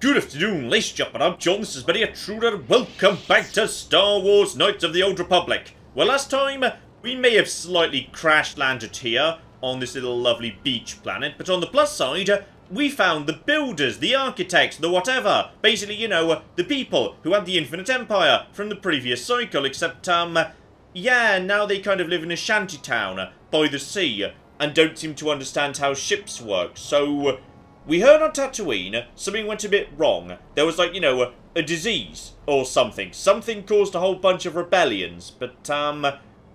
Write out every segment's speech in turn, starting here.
Good afternoon, ladies and gentlemen, I'm John, this is Many A True Nerd. Welcome back to Star Wars Knights of the Old Republic. Well, last time, we may have slightly crash-landed here on this little lovely beach planet, but on the plus side, we found the builders, the architects, the whatever. Basically, you know, the people who had the Infinite Empire from the previous cycle, except, yeah, now they kind of live in a shantytown by the sea and don't seem to understand how ships work, so... We heard on Tatooine, something went a bit wrong. There was like, you know, a disease or something. Something caused a whole bunch of rebellions. But,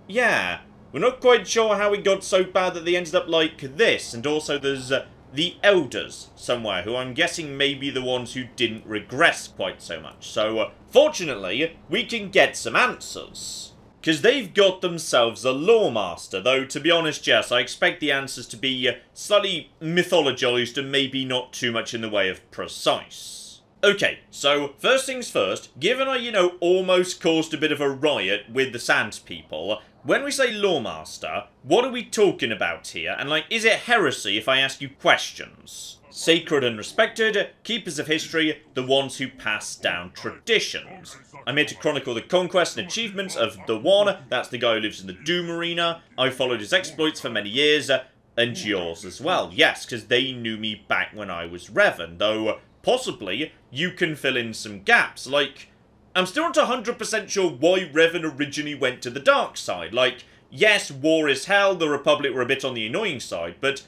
yeah. We're not quite sure how it got so bad that they ended up like this. And also there's the Elders somewhere, who I'm guessing may be the ones who didn't regress quite so much. So, fortunately, we can get some answers. Because they've got themselves a Loremaster, though, to be honest, yes, I expect the answers to be slightly mythologized and maybe not too much in the way of precise. Okay, so first things first, given I, you know, almost caused a bit of a riot with the Sand People, when we say Loremaster, what are we talking about here? And, like, is it heresy if I ask you questions? Sacred and respected, keepers of history, the ones who pass down traditions. I'm here to chronicle the conquests and achievements of the One, that's the guy who lives in the Doom Arena. I followed his exploits for many years, and yours as well. Yes, because they knew me back when I was Revan, though possibly you can fill in some gaps. Like, I'm still not 100% sure why Revan originally went to the dark side. Like, yes, war is hell, the Republic were a bit on the annoying side, but...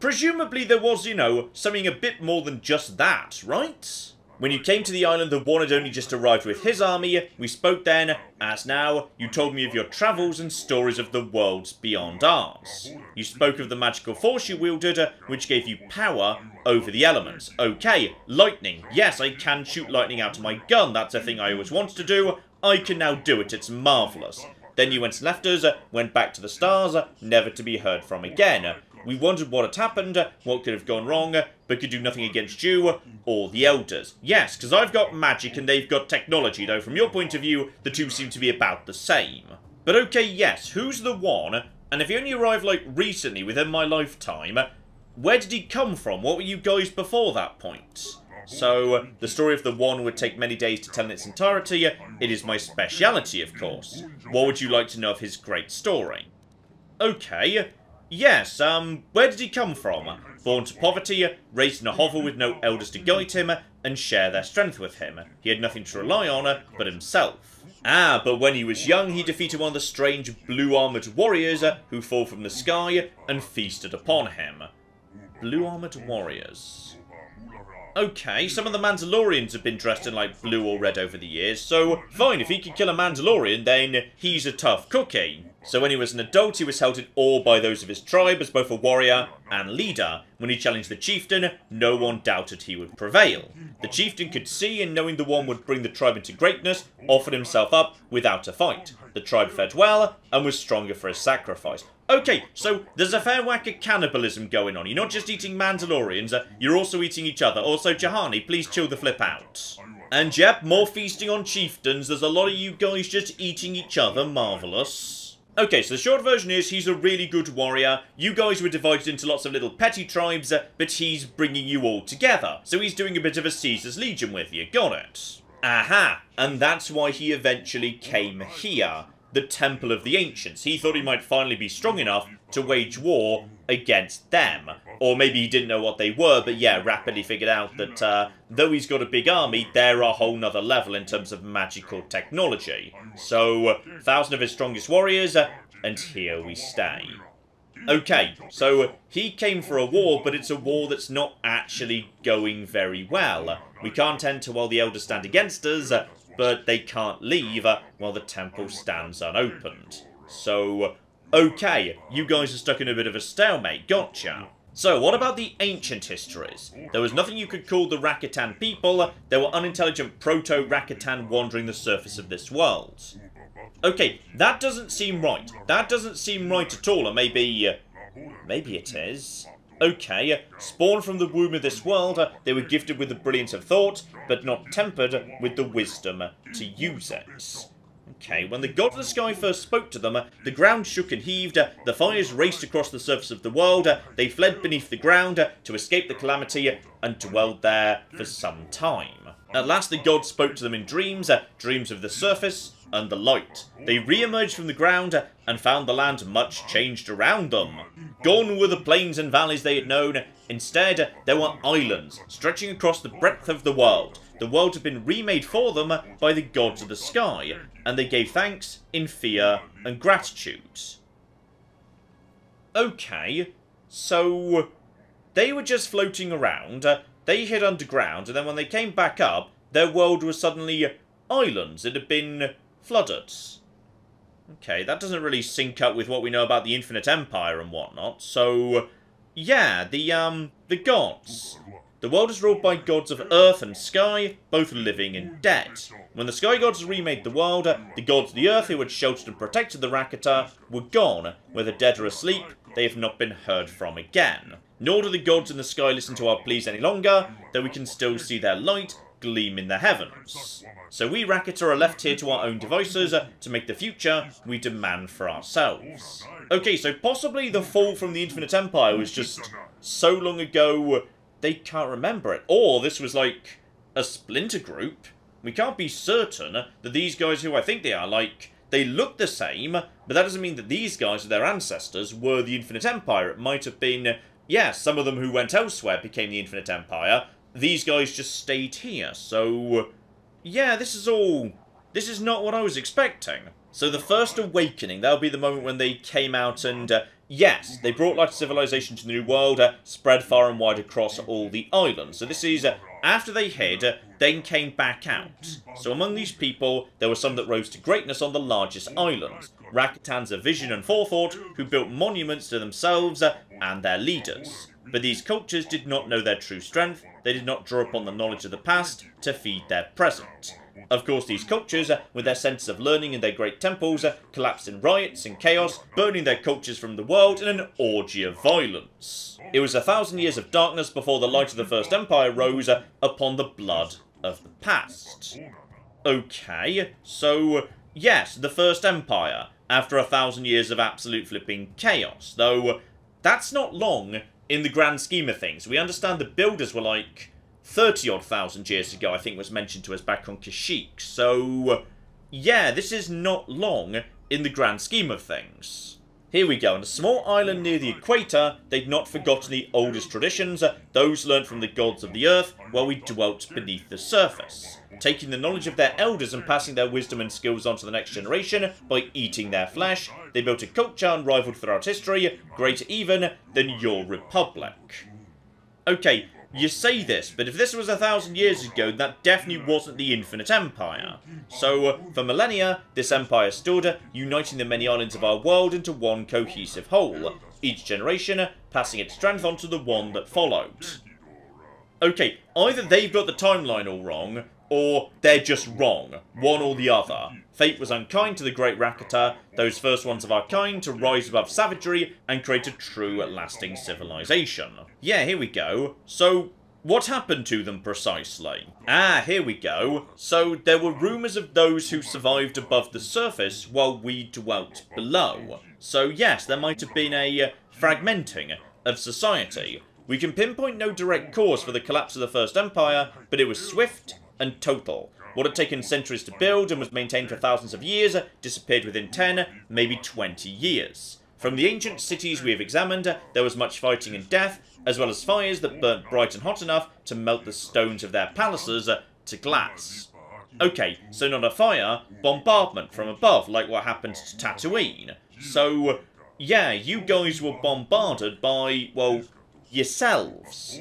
presumably there was, you know, something a bit more than just that, right? When you came to the island, the One had only just arrived with his army. We spoke then, as now, you told me of your travels and stories of the worlds beyond ours. You spoke of the magical force you wielded, which gave you power over the elements. Okay, lightning. Yes, I can shoot lightning out of my gun. That's a thing I always wanted to do. I can now do it. It's marvellous. Then you went and left us, went back to the stars, never to be heard from again. We wondered what had happened, what could have gone wrong, but could do nothing against you or the Elders. Yes, because I've got magic and they've got technology, though from your point of view, the two seem to be about the same. But okay, yes, who's the One? And if he only arrived, like, recently, within my lifetime, where did he come from? What were you guys before that point? So, the story of the One would take many days to tell in its entirety. It is my speciality, of course. What would you like to know of his great story? Okay... yes, where did he come from? Born to poverty, raised in a hovel with no elders to guide him, and share their strength with him. He had nothing to rely on but himself. Ah, but when he was young, he defeated one of the strange blue-armoured warriors who fall from the sky and feasted upon him. Blue-armoured warriors. Okay, some of the Mandalorians have been dressed in, like, blue or red over the years, so fine, if he can kill a Mandalorian, then he's a tough cookie. So when he was an adult, he was held in awe by those of his tribe as both a warrior and leader. When he challenged the chieftain, no one doubted he would prevail. The chieftain could see, and knowing the One would bring the tribe into greatness, offered himself up without a fight. The tribe fared well, and was stronger for his sacrifice. Okay, so there's a fair whack of cannibalism going on. You're not just eating Mandalorians, you're also eating each other. Also, Juhani, please chill the flip out. And yep, more feasting on chieftains. There's a lot of you guys just eating each other. Marvellous. Okay, so the short version is he's a really good warrior. You guys were divided into lots of little petty tribes, but he's bringing you all together. So he's doing a bit of a Caesar's Legion with you. Got it. Aha, and that's why he eventually came here. The Temple of the Ancients. He thought he might finally be strong enough to wage war against them. Or maybe he didn't know what they were, but yeah, rapidly figured out that though he's got a big army, they're a whole nother level in terms of magical technology. So, 1,000 of his strongest warriors, and here we stay. Okay, so he came for a war, but it's a war that's not actually going very well. We can't enter while the Elders stand against us, but they can't leave while the temple stands unopened. So, okay, you guys are stuck in a bit of a stalemate, gotcha. So, what about the ancient histories? There was nothing you could call the Rakatan people. They were unintelligent proto-Rakatan wandering the surface of this world. Okay, that doesn't seem right. That doesn't seem right at all, or maybe it is. Okay, spawned from the womb of this world, they were gifted with the brilliance of thought, but not tempered with the wisdom to use it. Okay, when the God of the Sky first spoke to them, the ground shook and heaved, the fires raced across the surface of the world, they fled beneath the ground to escape the calamity and dwelled there for some time. At last the God spoke to them in dreams, dreams of the surface and the light. They re-emerged from the ground and found the land much changed around them. Gone were the plains and valleys they had known. Instead, there were islands stretching across the breadth of the world. The world had been remade for them by the gods of the sky, and they gave thanks in fear and gratitude. Okay, so they were just floating around, they hid underground, and then when they came back up, their world was suddenly islands that had been flooded. Okay, that doesn't really sync up with what we know about the Infinite Empire and whatnot, so yeah, the gods. The world is ruled by gods of earth and sky, both living and dead. When the sky gods remade the world, the gods of the earth who had sheltered and protected the Rakatan were gone. Whether dead or asleep, they have not been heard from again. Nor do the gods in the sky listen to our pleas any longer, though we can still see their light gleam in the heavens. So we Rakatan are left here to our own devices to make the future we demand for ourselves. Okay, so possibly the fall from the Infinite Empire was just so long ago they can't remember it. Or this was like a splinter group. We can't be certain that these guys who I think they are, like, they look the same, but that doesn't mean that these guys or their ancestors were the Infinite Empire. It might have been, yeah, some of them who went elsewhere became the Infinite Empire. These guys just stayed here. So, yeah, this is not what I was expecting. So the first awakening, that'll be the moment when they came out and yes, they brought light to civilization to the new world, spread far and wide across all the islands. So this is after they hid, then came back out. So among these people, there were some that rose to greatness on the largest islands. Rakatans of vision and forethought, who built monuments to themselves and their leaders. But these cultures did not know their true strength. They did not draw upon the knowledge of the past to feed their present. Of course, these cultures, with their sense of learning and their great temples, collapsed in riots and chaos, burning their cultures from the world in an orgy of violence. It was 1,000 years of darkness before the light of the First Empire rose upon the blood of the past. Okay, so yes, the First Empire, after 1,000 years of absolute flipping chaos, though that's not long in the grand scheme of things. We understand the builders were like 30-odd thousand years ago, I think was mentioned to us back on Kashyyyk. So, yeah, this is not long in the grand scheme of things. Here we go. On a small island near the equator, they'd not forgotten the oldest traditions, those learned from the gods of the earth, while we dwelt beneath the surface, taking the knowledge of their elders and passing their wisdom and skills on to the next generation by eating their flesh. They built a culture unrivaled throughout history, greater even than your republic. Okay, you say this, but if this was 1,000 years ago, that definitely wasn't the Infinite Empire. So, for millennia, this empire stood, uniting the many islands of our world into one cohesive whole, each generation passing its strength onto the one that followed. Okay, either they've got the timeline all wrong, or they're just wrong, one or the other. Fate was unkind to the great Rakatan, those first ones of our kind to rise above savagery and create a true, lasting civilization. Yeah, here we go. So, what happened to them precisely? Ah, here we go. So, there were rumours of those who survived above the surface while we dwelt below. So, yes, there might have been a fragmenting of society. We can pinpoint no direct cause for the collapse of the First Empire, but it was swift and total. What had taken centuries to build and was maintained for thousands of years disappeared within 10, maybe 20 years. From the ancient cities we have examined, there was much fighting and death, as well as fires that burnt bright and hot enough to melt the stones of their palaces to glass. Okay, so not a fire, bombardment from above, like what happened to Tatooine. So, yeah, you guys were bombarded by, well, yourselves.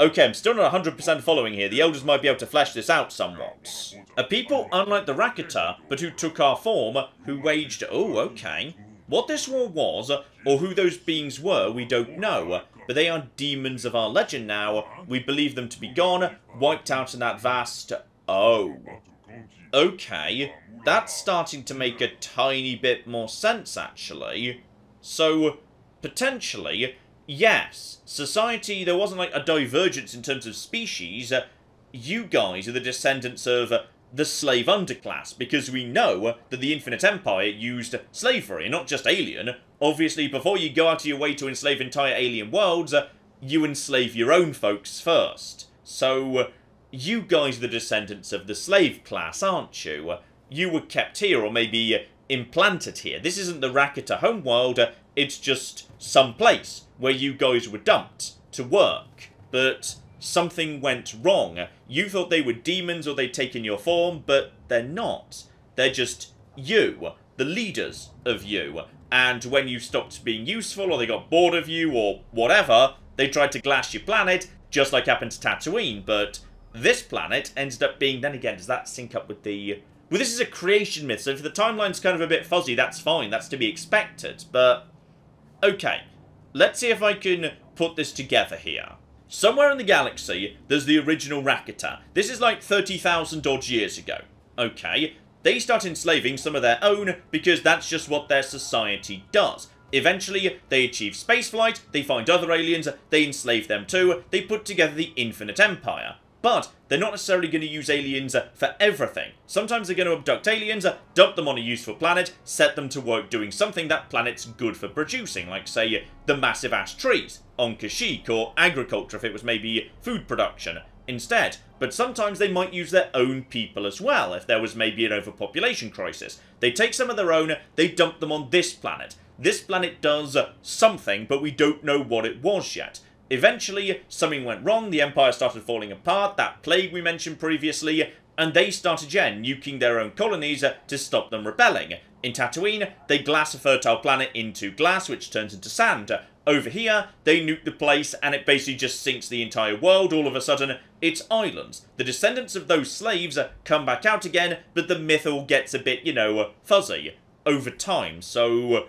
Okay, I'm still not 100% following here. The elders might be able to flesh this out somewhat. A people unlike the Rakatan, but who took our form, who waged... Oh, okay. What this war was, or who those beings were, we don't know. But they are demons of our legend now. We believe them to be gone, wiped out in that vast... Oh. Okay. That's starting to make a tiny bit more sense, actually. So, potentially... Yes, society, there wasn't like a divergence in terms of species. You guys are the descendants of the slave underclass, because we know that the Infinite Empire used slavery, not just alien. Obviously, before you go out of your way to enslave entire alien worlds, you enslave your own folks first. So, you guys are the descendants of the slave class, aren't you? You were kept here, or maybe implanted here. This isn't the Rakata homeworld, it's just some place where you guys were dumped to work. But something went wrong. You thought they were demons or they'd taken your form, but they're not. They're just you, the leaders of you. And when you stopped being useful, or they got bored of you, or whatever, they tried to glass your planet, just like happened to Tatooine. But this planet ended up being... Then again, does that sync up with the... Well, this is a creation myth, so if the timeline's kind of a bit fuzzy, that's fine. That's to be expected. But, okay. Let's see if I can put this together here. Somewhere in the galaxy, there's the original Rakatan. This is like 30,000 odd years ago. Okay. They start enslaving some of their own because that's just what their society does. Eventually, they achieve spaceflight, they find other aliens, they enslave them too, they put together the Infinite Empire. But they're not necessarily going to use aliens for everything. Sometimes they're going to abduct aliens, dump them on a useful planet, set them to work doing something that planet's good for producing, like, say, the massive ash trees on Kashyyyk, or agriculture if it was maybe food production instead. But sometimes they might use their own people as well, if there was maybe an overpopulation crisis. They take some of their own, they dump them on this planet. This planet does something, but we don't know what it was yet. Eventually, something went wrong, the Empire started falling apart, that plague we mentioned previously, and they started again, nuking their own colonies to stop them rebelling. In Tatooine, they glass a fertile planet into glass, which turns into sand. Over here, they nuke the place, and it basically just sinks the entire world. All of a sudden, it's islands. The descendants of those slaves come back out again, but the myth all gets a bit, you know, fuzzy over time. So,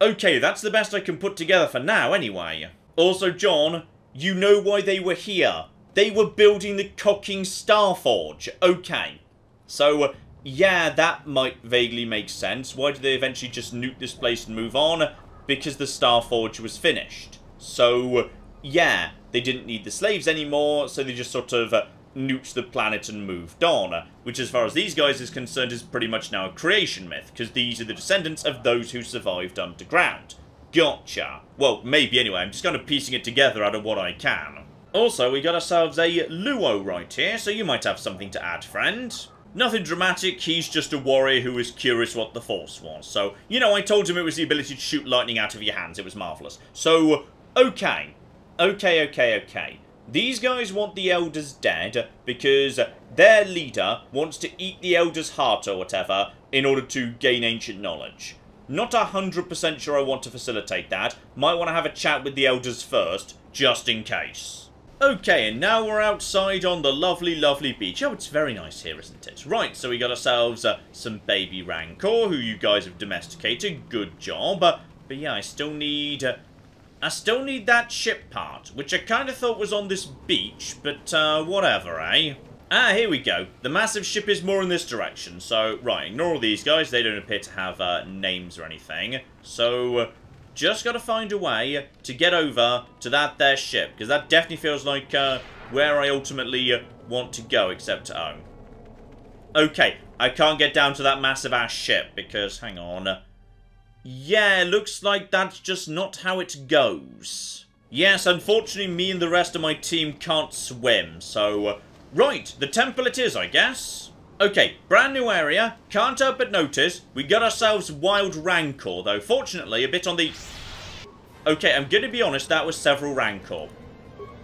okay, that's the best I can put together for now, anyway. Also, John, you know why they were here. They were building the cocking Starforge. Okay. So, yeah, that might vaguely make sense. Why did they eventually just nuke this place and move on? Because the Starforge was finished. So, yeah, they didn't need the slaves anymore, so they just sort of nuked the planet and moved on. Which, as far as these guys is concerned, is pretty much now a creation myth, because these are the descendants of those who survived underground. Gotcha. Well, maybe anyway, I'm just kind of piecing it together out of what I can. Also, we got ourselves a Luo right here, so you might have something to add, friend. Nothing dramatic, he's just a warrior who was curious what the Force was. So, you know, I told him it was the ability to shoot lightning out of your hands, it was marvellous. So, okay. Okay. These guys want the Elders dead because their leader wants to eat the Elder's heart or whatever in order to gain ancient knowledge. Not 100% sure I want to facilitate that. Might want to have a chat with the Elders first, just in case. Okay, and now we're outside on the lovely, lovely beach. Oh, it's very nice here, isn't it? Right, so we got ourselves some baby Rancor, who you guys have domesticated. Good job. But yeah, I still need that ship part, which I kind of thought was on this beach, but whatever, eh? Ah, here we go. The massive ship is more in this direction. So, right, ignore all these guys. They don't appear to have names or anything. So, just gotta find a way to get over to that there ship. Because that definitely feels like where I ultimately want to go, except to own. Okay, I can't get down to that massive-ass ship because, hang on. Yeah, looks like that's just not how it goes. Yes, unfortunately, me and the rest of my team can't swim, so... Right, the temple it is, I guess. Okay, brand new area. Can't help but notice we got ourselves wild Rancor, though. Fortunately, a bit on the... Okay, I'm going to be honest, that was several Rancor.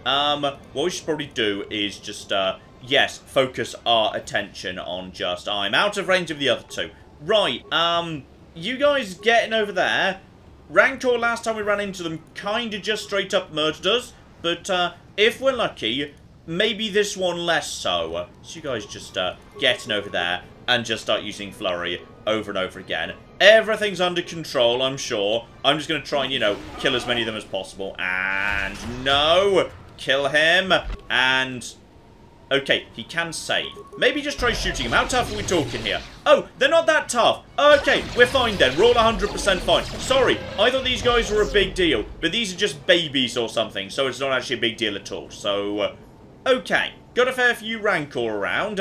What we should probably do is just, yes, focus our attention on just... I'm out of range of the other two. Right, you guys getting over there. Rancor, last time we ran into them, kind of just straight up murdered us. But, if we're lucky... Maybe this one less so. So you guys just getting over there and just start using Flurry over and over again. Everything's under control, I'm sure. I'm just going to try and, you know, kill as many of them as possible. And no! Kill him. And... Okay, he can save. Maybe just try shooting him. How tough are we talking here? Oh, they're not that tough. Okay, we're fine then. We're all 100% fine. Sorry, I thought these guys were a big deal. But these are just babies or something. So it's not actually a big deal at all. So... Okay, got a fair few Rancor around,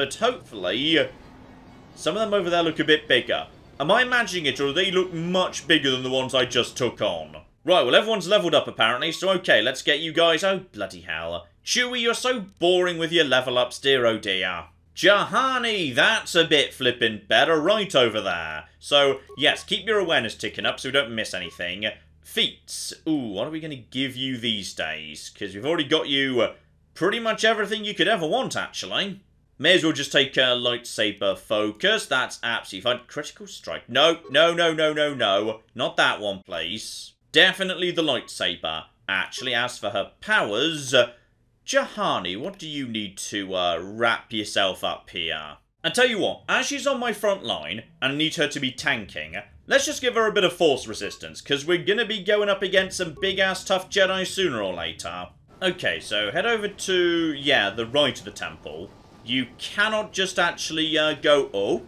but hopefully some of them over there look a bit bigger. Am I imagining it, or do they look much bigger than the ones I just took on? Right, well, everyone's leveled up apparently, so okay, let's get you guys... Oh, bloody hell. Chewie, you're so boring with your level ups, dear oh dear. Juhani, that's a bit flippin' better right over there. So, yes, keep your awareness ticking up so we don't miss anything. Feats. Ooh, what are we going to give you these days? Because we've already got you pretty much everything you could ever want, actually. May as well just take a lightsaber focus. That's absolutely fine. Critical strike. No. Not that one, please. Definitely the lightsaber. Actually, as for her powers... Juhani, what do you need to wrap yourself up here? I tell you what, as she's on my front line and need her to be tanking, let's just give her a bit of force resistance, because we're going to be going up against some big-ass tough Jedi sooner or later. Okay, so head over to, yeah, the right of the temple. You cannot just actually go, oh,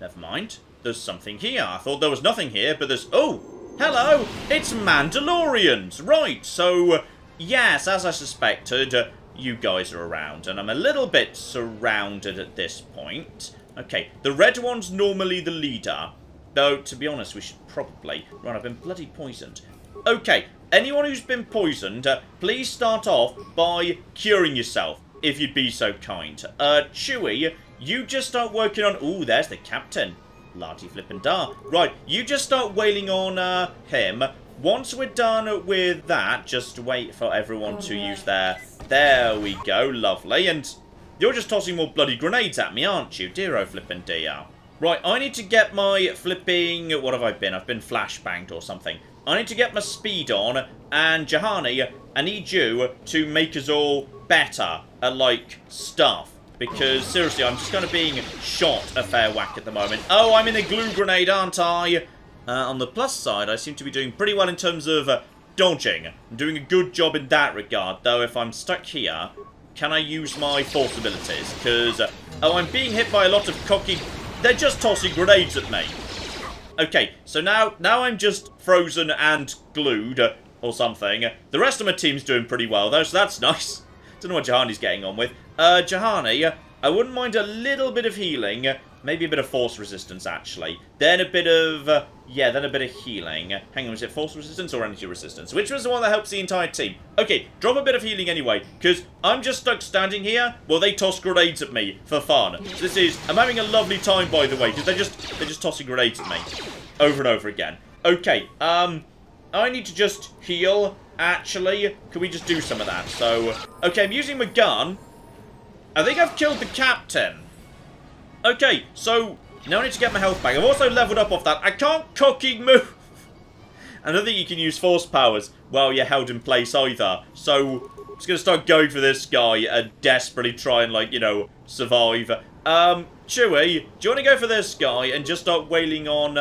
never mind, there's something here. I thought there was nothing here, but there's, oh, hello, it's Mandalorians. Right, so... Yes, as I suspected, you guys are around, and I'm a little bit surrounded at this point. Okay, the red one's normally the leader, though, to be honest, we should probably... Right, I've been bloody poisoned. Okay, anyone who's been poisoned, please start off by curing yourself, if you'd be so kind. Chewie, you just start working on... Ooh, there's the captain. Larty flippin' dar. Right, you just start wailing on him... Once we're done with that, just wait for everyone to use their... There we go, lovely. And you're just tossing more bloody grenades at me, aren't you? Dear oh flippin' dear. Right, I need to get my flipping... What have I been? I've been flashbanged or something. I need to get my speed on. And Juhani, I need you to make us all better at, like, stuff. Because, seriously, I'm just kind of being shot a fair whack at the moment. Oh, I'm in a glue grenade, aren't I? On the plus side, I seem to be doing pretty well in terms of dodging. I'm doing a good job in that regard, though if I'm stuck here, can I use my force abilities? Because, oh, I'm being hit by a lot of cocky... They're just tossing grenades at me. Okay, so now I'm just frozen and glued, or something. The rest of my team's doing pretty well, though, so that's nice. Don't know what Juhani's getting on with. Juhani, I wouldn't mind a little bit of healing... Maybe a bit of force resistance, actually. Then a bit of... yeah, then a bit of healing. Hang on, is it force resistance or energy resistance? Which was the one that helps the entire team? Okay, drop a bit of healing anyway, because I'm just stuck standing here while they toss grenades at me for fun. So this is... I'm having a lovely time, by the way, because they're just tossing grenades at me over and over again. Okay, I need to just heal, actually. Can we just do some of that? So... Okay, I'm using my gun. I think I've killed the captain. Okay, so now I need to get my health back. I've also leveled up off that. I can't cocky move. I don't think you can use force powers while you're held in place either. So I'm just going to start going for this guy and desperately try and, like, you know, survive. Chewie, do you want to go for this guy and just start wailing on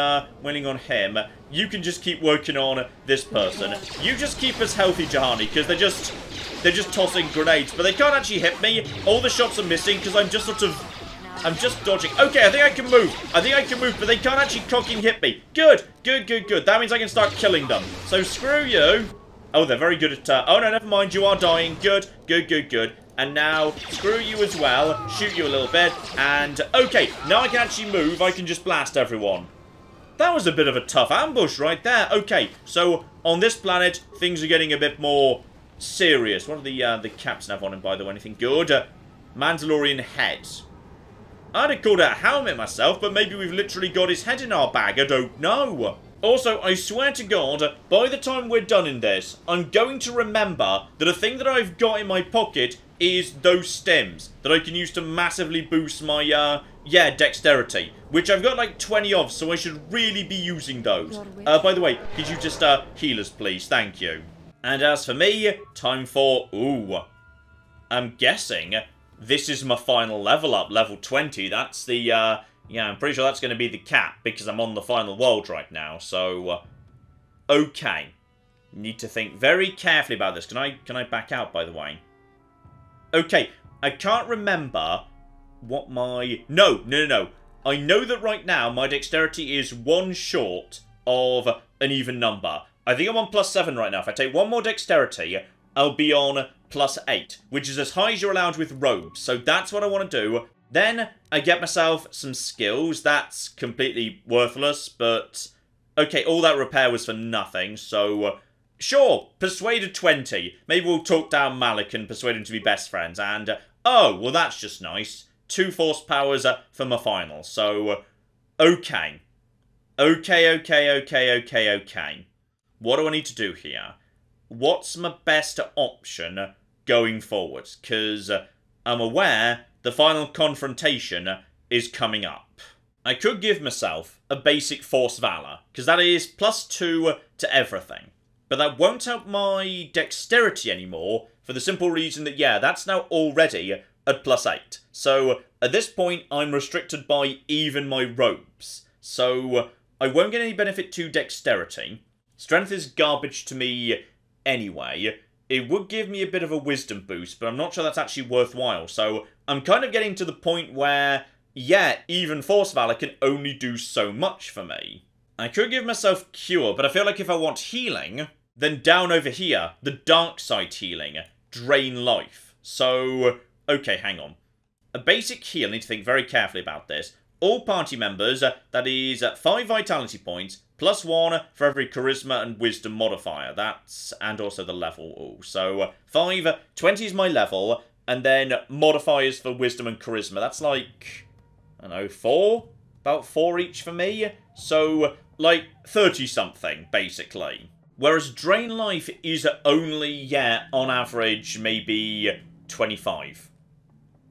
him? You can just keep working on this person. You just keep us healthy, Juhani, because they're just tossing grenades. But they can't actually hit me. All the shots are missing because I'm just sort of... I'm just dodging. Okay, I think I can move. I think I can move, but they can't actually cocking hit me. Good. That means I can start killing them. So screw you. Oh, they're very good at... oh, no, never mind. You are dying. Good. And now, screw you as well. Shoot you a little bit. And, okay, now I can actually move. I can just blast everyone. That was a bit of a tough ambush right there. Okay, so on this planet, things are getting a bit more serious. What do the caps have on him, by the way? Anything good? Mandalorian heads. I'd have called it a helmet myself, but maybe we've literally got his head in our bag. I don't know. Also, I swear to God, by the time we're done in this, I'm going to remember that a thing that I've got in my pocket is those stems that I can use to massively boost my, dexterity, which I've got like 20 of, so I should really be using those. By the way, could you just heal us, please? Thank you. And as for me, time for, ooh, I'm guessing... This is my final level up, level 20. That's the, yeah, I'm pretty sure that's going to be the cap because I'm on the final world right now. So, okay. Need to think very carefully about this. Can I back out, by the way? Okay, I can't remember what my... No. I know that right now my dexterity is one short of an even number. I think I'm on +7 right now. If I take one more dexterity, I'll be on +8, which is as high as you're allowed with robes. So that's what I want to do. Then I get myself some skills. That's completely worthless, but... okay, all that repair was for nothing, so... sure, persuaded 20. Maybe we'll talk down Malak and persuade him to be best friends. And, oh, well that's just nice. 2 force powers for my final, so... okay. Okay. What do I need to do here? What's my best option going forward? Because I'm aware the final confrontation is coming up. I could give myself a basic Force Valor, because that is +2 to everything. But that won't help my dexterity anymore, for the simple reason that, yeah, that's now already at +8. So, at this point, I'm restricted by even my robes. So, I won't get any benefit to dexterity. Strength is garbage to me anyway. It would give me a bit of a wisdom boost, but I'm not sure that's actually worthwhile. So, I'm kind of getting to the point where... yeah, even Force Valor can only do so much for me. I could give myself Cure, but I feel like if I want healing, then down over here, the Dark Side healing, Drain Life. So, okay, hang on. A basic heal, I need to think very carefully about this. All party members, that is 5 Vitality Points, +1 for every Charisma and Wisdom modifier. That's, and also the level. Ooh, so, 5, 20 is my level, and then modifiers for Wisdom and Charisma. That's like... I don't know, 4? About 4 each for me? So, like, 30-something, basically. Whereas Drain Life is only, yeah, on average, maybe 25.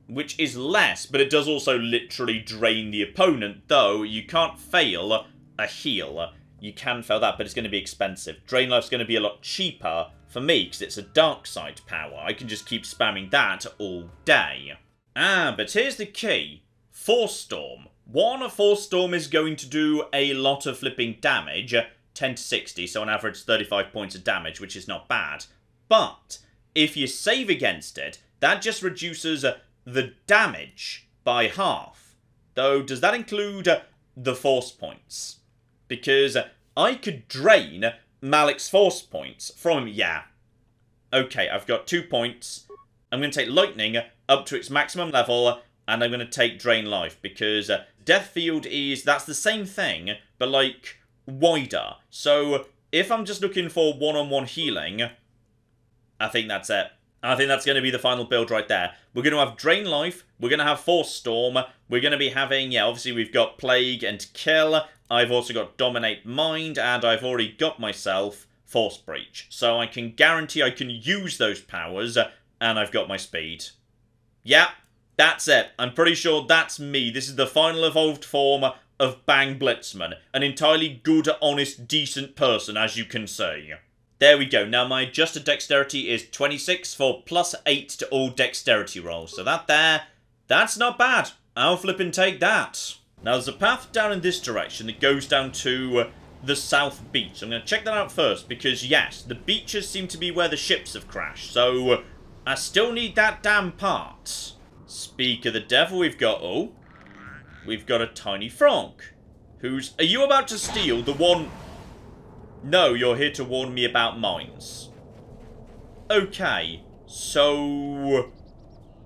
Which is less, but it does also literally drain the opponent, though you can't fail a heal. You can fail that, but it's going to be expensive. Drain Life's going to be a lot cheaper for me, because it's a Dark Side power. I can just keep spamming that all day. Ah, but here's the key. Force Storm. One Force Storm is going to do a lot of flipping damage, 10 to 60, so on average 35 points of damage, which is not bad. But, if you save against it, that just reduces the damage by half. Though, does that include the Force Points? Because I could drain Malak's Force Points from... yeah. Okay, I've got 2 points. I'm going to take Lightning up to its maximum level... and I'm going to take Drain Life, because Death Field is... that's the same thing, but, like, wider. So, if I'm just looking for one-on-one healing, I think that's it. I think that's going to be the final build right there. We're going to have Drain Life, we're going to have Force Storm, we're going to be having... yeah, obviously we've got Plague and Kill, I've also got Dominate Mind, and I've already got myself Force Breach. So I can guarantee I can use those powers, and I've got my speed. Yeah. That's it. I'm pretty sure that's me. This is the final evolved form of Bang Blitzman. An entirely good, honest, decent person, as you can see. There we go. Now, my adjusted dexterity is 26 for +8 to all dexterity rolls. So that there, that's not bad. I'll flip and take that. Now, there's a path down in this direction that goes down to the south beach. I'm going to check that out first because, yes, the beaches seem to be where the ships have crashed. So, I still need that damn part. Speak of the devil, we've got... oh. We've got a tiny frog. Who's... are you about to steal the one... no, you're here to warn me about mines. Okay. So...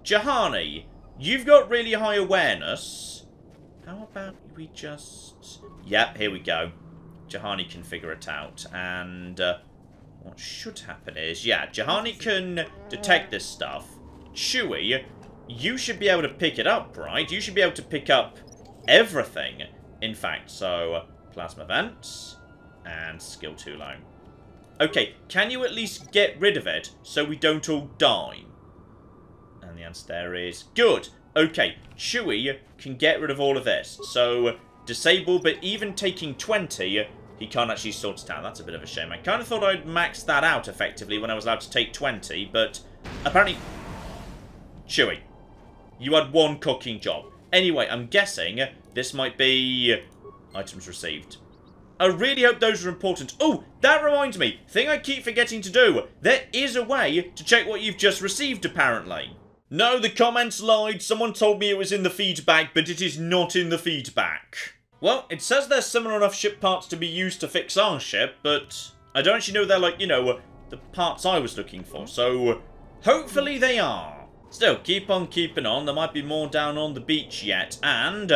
Juhani, you've got really high awareness. How about we just... yep, here we go. Juhani can figure it out. And... what should happen is... yeah, Juhani can detect this stuff. Chewie... you should be able to pick it up, right? You should be able to pick up everything, in fact. So, Plasma Vents, and Skill Too Low. Okay, can you at least get rid of it so we don't all die? And the answer there is good. Okay, Chewie can get rid of all of this. So, disable, but even taking 20, he can't actually sort it out. That's a bit of a shame. I kind of thought I'd max that out effectively when I was allowed to take 20, but apparently... Chewie. You had one cooking job. Anyway, I'm guessing this might be items received. I really hope those are important. Oh, that reminds me. Thing I keep forgetting to do. There is a way to check what you've just received, apparently. No, the comments lied. Someone told me it was in the feedback, but it is not in the feedback. Well, it says there's similar enough ship parts to be used to fix our ship, but I don't actually know they're like, you know, the parts I was looking for, so hopefully they are. Still, keep on keeping on. There might be more down on the beach yet. And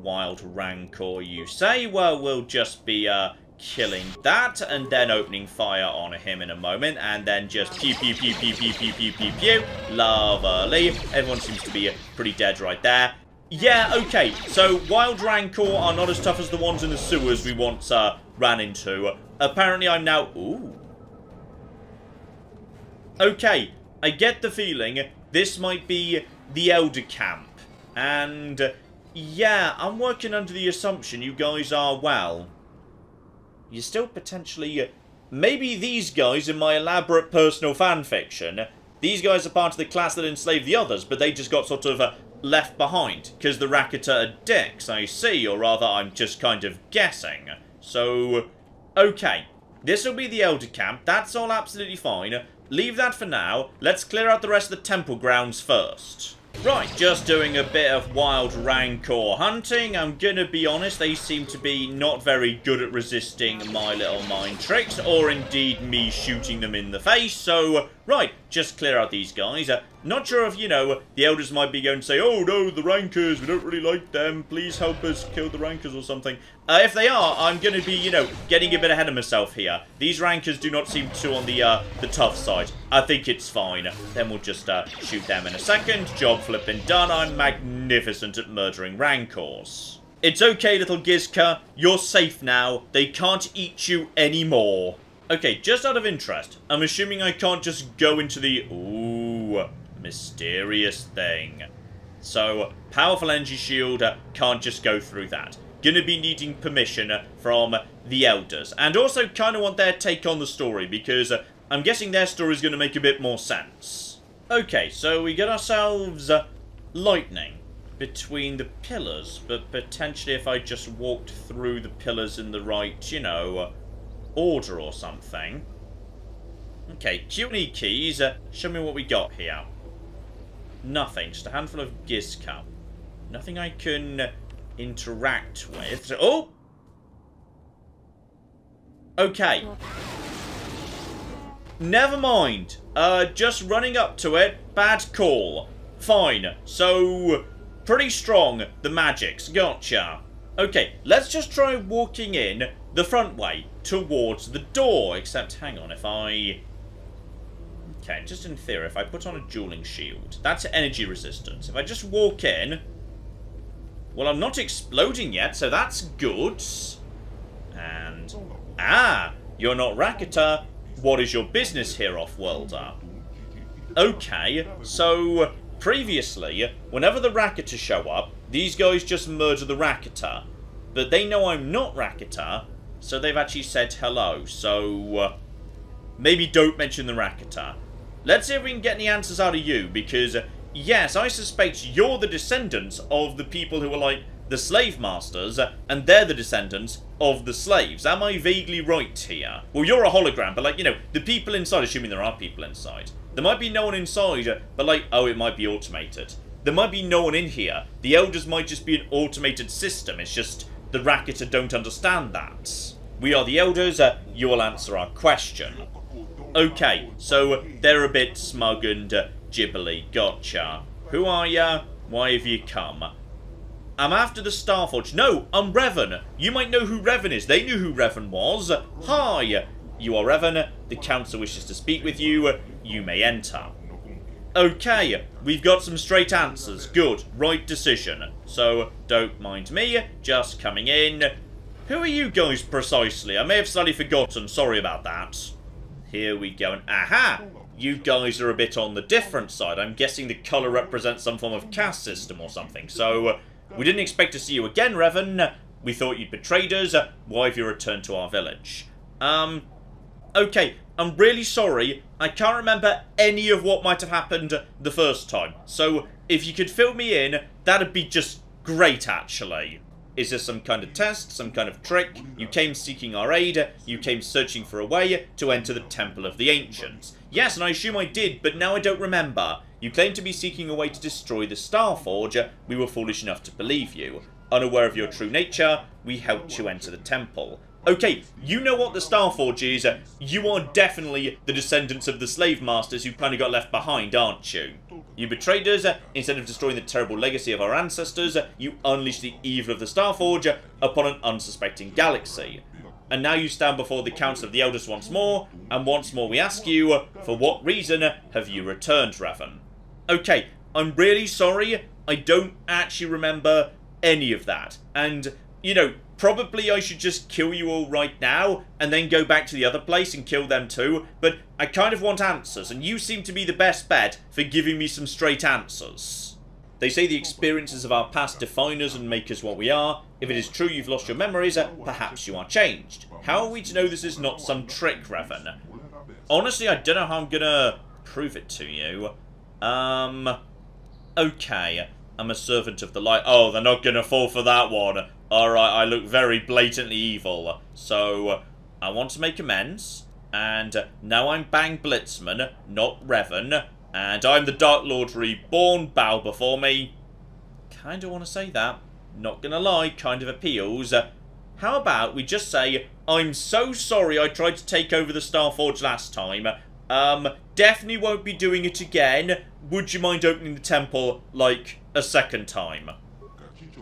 wild rancor, you say? Well, we'll just be killing that and then opening fire on him in a moment, and then just pew pew pew pew pew pew pew pew pew. Lovely. Everyone seems to be pretty dead right there. Yeah, okay, so wild rancor are not as tough as the ones in the sewers we once ran into. Apparently I'm now... Ooh. Okay, I get the feeling this might be the Elder Camp. And, yeah, I'm working under the assumption you guys are, well... You're still potentially... Maybe these guys in my elaborate personal fanfiction, these guys are part of the class that enslaved the others, but they just got sort of left behind, because the Rakata are dicks, I see, or rather I'm just kind of guessing. So, okay, this will be the Elder Camp, that's all absolutely fine. Leave that for now, let's clear out the rest of the temple grounds first. Right, just doing a bit of wild rancor hunting. I'm gonna be honest, they seem to be not very good at resisting my little mind tricks, or indeed me shooting them in the face, so, right, just clear out these guys. Not sure if, you know, the elders might be going to say, oh no, the rancors, we don't really like them, please help us kill the rancors or something. If they are, I'm gonna be, you know, getting a bit ahead of myself here. These rancors do not seem too on the tough side. I think it's fine. Then we'll just shoot them in a second. Job flipping done. I'm magnificent at murdering rancors. It's okay, little Gizka. You're safe now. They can't eat you anymore. Okay, just out of interest, I'm assuming I can't just go into the... Ooh, mysterious thing. So, powerful energy shield, can't just go through that. Gonna be needing permission from the elders. And also kind of want their take on the story, because I'm guessing their story's gonna make a bit more sense. Okay, so we get ourselves lightning between the pillars, but potentially if I just walked through the pillars in the right, you know... order or something. Okay, Q&E keys. Show me what we got here. Nothing. Just a handful of Gizka. Nothing I can interact with. Oh! Okay. Never mind. Just running up to it. Bad call. Fine. So, pretty strong, the magics. Gotcha. Okay, let's just try walking in the front way towards the door, except hang on, if I... Okay, just in theory, if I put on a dueling shield, that's energy resistance. If I just walk in... Well, I'm not exploding yet, so that's good. And... Ah! You're not Rakata. What is your business here, Off-Worlder? Okay, so... Previously, whenever the Rakata show up, these guys just murder the Rakata. But they know I'm not Rakata, so they've actually said hello. So, maybe don't mention the Rakata. Let's see if we can get any answers out of you, because, yes, I suspect you're the descendants of the people who are, like, the slave masters, and they're the descendants of the slaves. Am I vaguely right here? Well, you're a hologram, but, like, you know, the people inside, assuming there are people inside. There might be no one inside, but, like, oh, it might be automated. There might be no one in here. The elders might just be an automated system. It's just the Rakata don't understand that. We are the elders. You will answer our question. Okay, so they're a bit smug and gibberly. Gotcha. Who are ya? Why have you come? I'm after the Starforge. No, I'm Revan. You might know who Revan is. They knew who Revan was. Hi. You are Revan. The council wishes to speak with you. You may enter. Okay, we've got some straight answers. Good, right decision. So, don't mind me, just coming in. Who are you guys precisely? I may have slightly forgotten, sorry about that. Here we go, and aha! You guys are a bit on the different side. I'm guessing the colour represents some form of caste system or something. So, we didn't expect to see you again, Revan. We thought you'd betrayed us. Why have you returned to our village? Okay, I'm really sorry. I can't remember any of what might have happened the first time. So, if you could fill me in, that'd be just great, actually. Is this some kind of test? Some kind of trick? You came seeking our aid. You came searching for a way to enter the Temple of the Ancients. Yes, and I assume I did, but now I don't remember. You claimed to be seeking a way to destroy the Starforge. We were foolish enough to believe you. Unaware of your true nature, we helped you enter the temple. okay, you know what the Starforge is. You are definitely the descendants of the slave masters who kind of got left behind, aren't you? You betrayed us. Instead of destroying the terrible legacy of our ancestors, you unleashed the evil of the Starforge upon an unsuspecting galaxy. And now you stand before the Council of the Elders once more, and once more we ask you, for what reason have you returned, Revan? Okay, I'm really sorry, I don't actually remember any of that. And, you know, probably I should just kill you all right now, and then go back to the other place and kill them too, but I kind of want answers, and you seem to be the best bet for giving me some straight answers. They say the experiences of our past define us and make us what we are. If it is true you've lost your memories, perhaps you are changed. How are we to know this is not some trick, Revan? Honestly, I don't know how I'm gonna prove it to you. Okay. I'm a servant of the light. Oh, they're not gonna fall for that one. Alright, I look very blatantly evil. So, I want to make amends. And now I'm Bang Blitzman, not Revan. And I'm the Dark Lord reborn, bow before me. Kinda wanna say that. Not gonna lie, kind of appeals. How about we just say, I'm so sorry I tried to take over the Starforge last time. Definitely won't be doing it again. Would you mind opening the temple, like, a second time?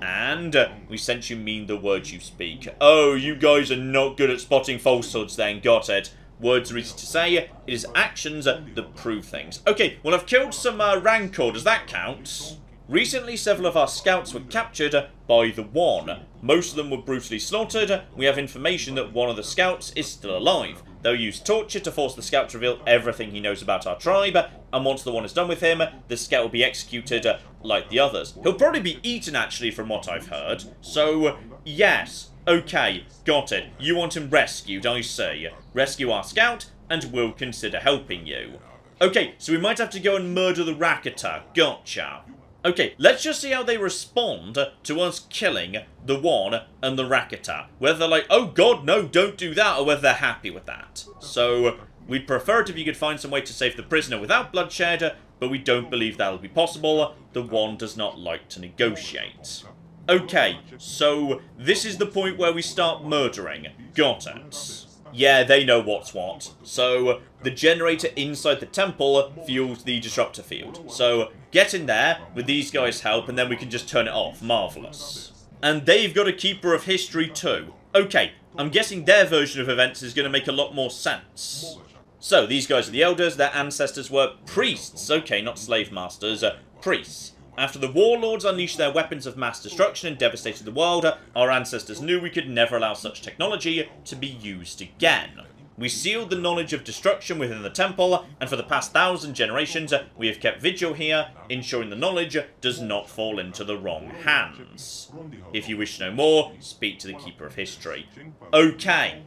And we sense you mean the words you speak. Oh, you guys are not good at spotting falsehoods then, got it. Words are easy to say, it is actions that prove things. Okay, well I've killed some Rancor, does that count? Recently several of our scouts were captured by the One. Most of them were brutally slaughtered. We have information that one of the scouts is still alive. They'll use torture to force the scout to reveal everything he knows about our tribe, and once the One is done with him, the scout will be executed like the others. He'll probably be eaten actually from what I've heard, so yes. Okay, got it. You want him rescued, I see. Rescue our scout, and we'll consider helping you. Okay, so we might have to go and murder the Rakatan. Gotcha. Okay, let's just see how they respond to us killing the One and the Rakatan. Whether they're like, oh god, no, don't do that, or whether they're happy with that. So, we'd prefer it if you could find some way to save the prisoner without bloodshed, but we don't believe that'll be possible. The One does not like to negotiate. Okay, so this is the point where we start murdering. Got it. Yeah, they know what's what. So, the generator inside the temple fuels the disruptor field. So, get in there with these guys' help, and then we can just turn it off. Marvellous. And they've got a Keeper of History too. Okay, I'm guessing their version of events is going to make a lot more sense. So, these guys are the elders. Their ancestors were priests. Okay, not slave masters. Priests. After the warlords unleashed their weapons of mass destruction and devastated the world, our ancestors knew we could never allow such technology to be used again. We sealed the knowledge of destruction within the temple, and for the past 1,000 generations, we have kept vigil here, ensuring the knowledge does not fall into the wrong hands. If you wish to know more, speak to the Keeper of History. Okay,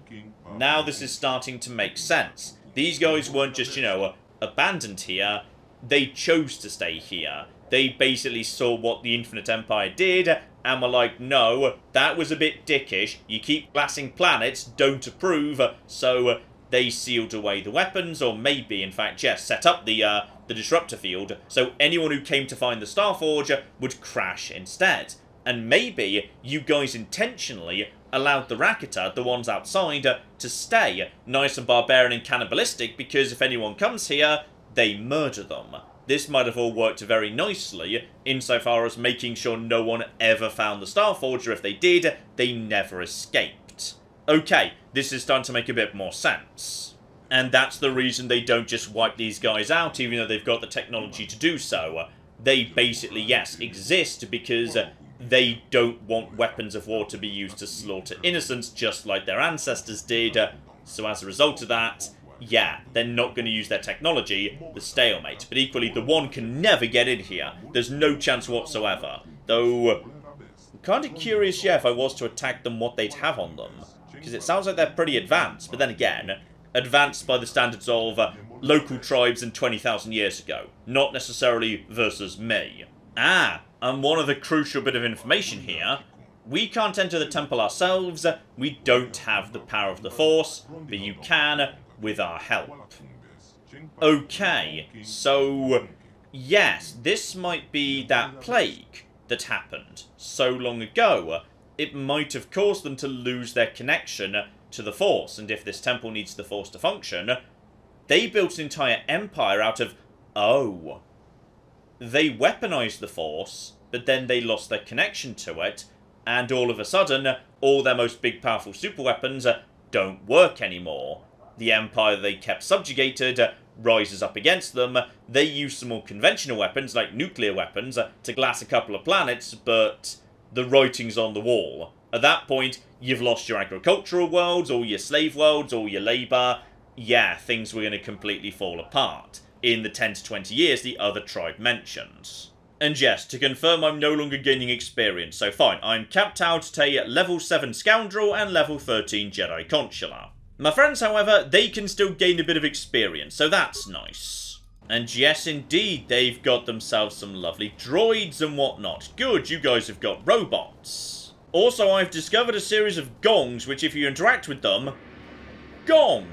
now this is starting to make sense. These guys weren't just, you know, abandoned here, they chose to stay here. They basically saw what the Infinite Empire did, and were like, no, that was a bit dickish, you keep blasting planets, don't approve, so they sealed away the weapons, or maybe, in fact, yes, set up the disruptor field, so anyone who came to find the Starforge would crash instead. And maybe you guys intentionally allowed the Rakatan, the ones outside, to stay nice and barbarian and cannibalistic, because if anyone comes here, they murder them. This might have all worked very nicely, insofar as making sure no one ever found the Starforge, or if they did, they never escaped. Okay, this is starting to make a bit more sense. And that's the reason they don't just wipe these guys out, even though they've got the technology to do so. They basically, yes, exist because they don't want weapons of war to be used to slaughter innocents, just like their ancestors did. So as a result of that, yeah, they're not going to use their technology, the stalemate. But equally, the One can never get in here. There's no chance whatsoever. Though, I'm kind of curious, yeah, if I was to attack them, what they'd have on them. Because it sounds like they're pretty advanced. But then again, advanced by the standards of local tribes and 20,000 years ago. Not necessarily versus me. Ah, and one other crucial bit of information here. We can't enter the temple ourselves. We don't have the power of the Force. But you can, with our help. Okay, so yes, this might be that plague that happened so long ago. It might have caused them to lose their connection to the Force, and if this temple needs the Force to function, they built an entire empire out of, oh, they weaponized the Force, but then they lost their connection to it, and all of a sudden, all their most big powerful superweapons don't work anymore. The empire they kept subjugated rises up against them. They use some more conventional weapons, like nuclear weapons, to glass a couple of planets, but the writing's on the wall. At that point, you've lost your agricultural worlds, all your slave worlds, all your labour. Yeah, things were going to completely fall apart in the 10 to 20 years the other tribe mentions. And yes, to confirm, I'm no longer gaining experience, so fine, I'm capped out to a level 7 Scoundrel and level 13 Jedi Consular. My friends, however, they can still gain a bit of experience, so that's nice. And yes, indeed, they've got themselves some lovely droids and whatnot. Good, you guys have got robots. Also, I've discovered a series of gongs, which if you interact with them... Gong!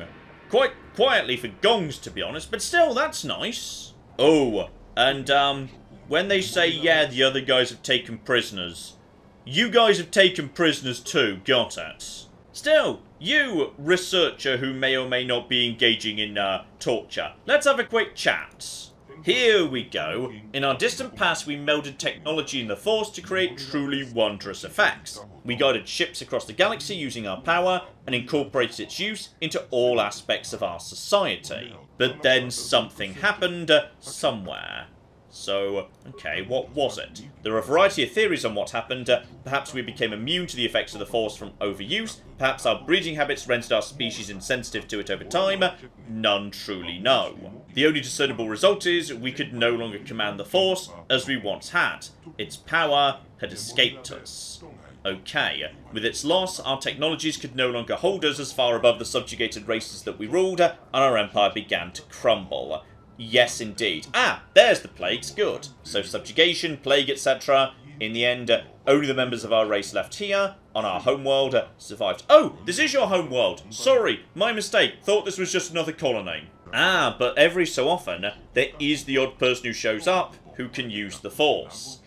Quite quietly for gongs, to be honest, but still, that's nice. Oh, and, when they say, yeah, the other guys have taken prisoners, you guys have taken prisoners too, got it. Still, you, researcher who may or may not be engaging in torture, let's have a quick chat. Here we go. In our distant past, we melded technology and the Force to create truly wondrous effects. We guided ships across the galaxy using our power and incorporated its use into all aspects of our society. But then something happened somewhere. So, okay, what was it? There are a variety of theories on what happened. Perhaps we became immune to the effects of the Force from overuse. Perhaps our breeding habits rendered our species insensitive to it over time. None truly know. The only discernible result is we could no longer command the Force as we once had. Its power had escaped us. Okay, with its loss, our technologies could no longer hold us as far above the subjugated races that we ruled, and our empire began to crumble. Yes, indeed. Ah, there's the plagues. Good. So subjugation, plague, etc. In the end, only the members of our race left here on our homeworld survived. Oh, this is your homeworld. Sorry, my mistake. Thought this was just another colony. Ah, but every so often, there is the odd person who shows up who can use the Force.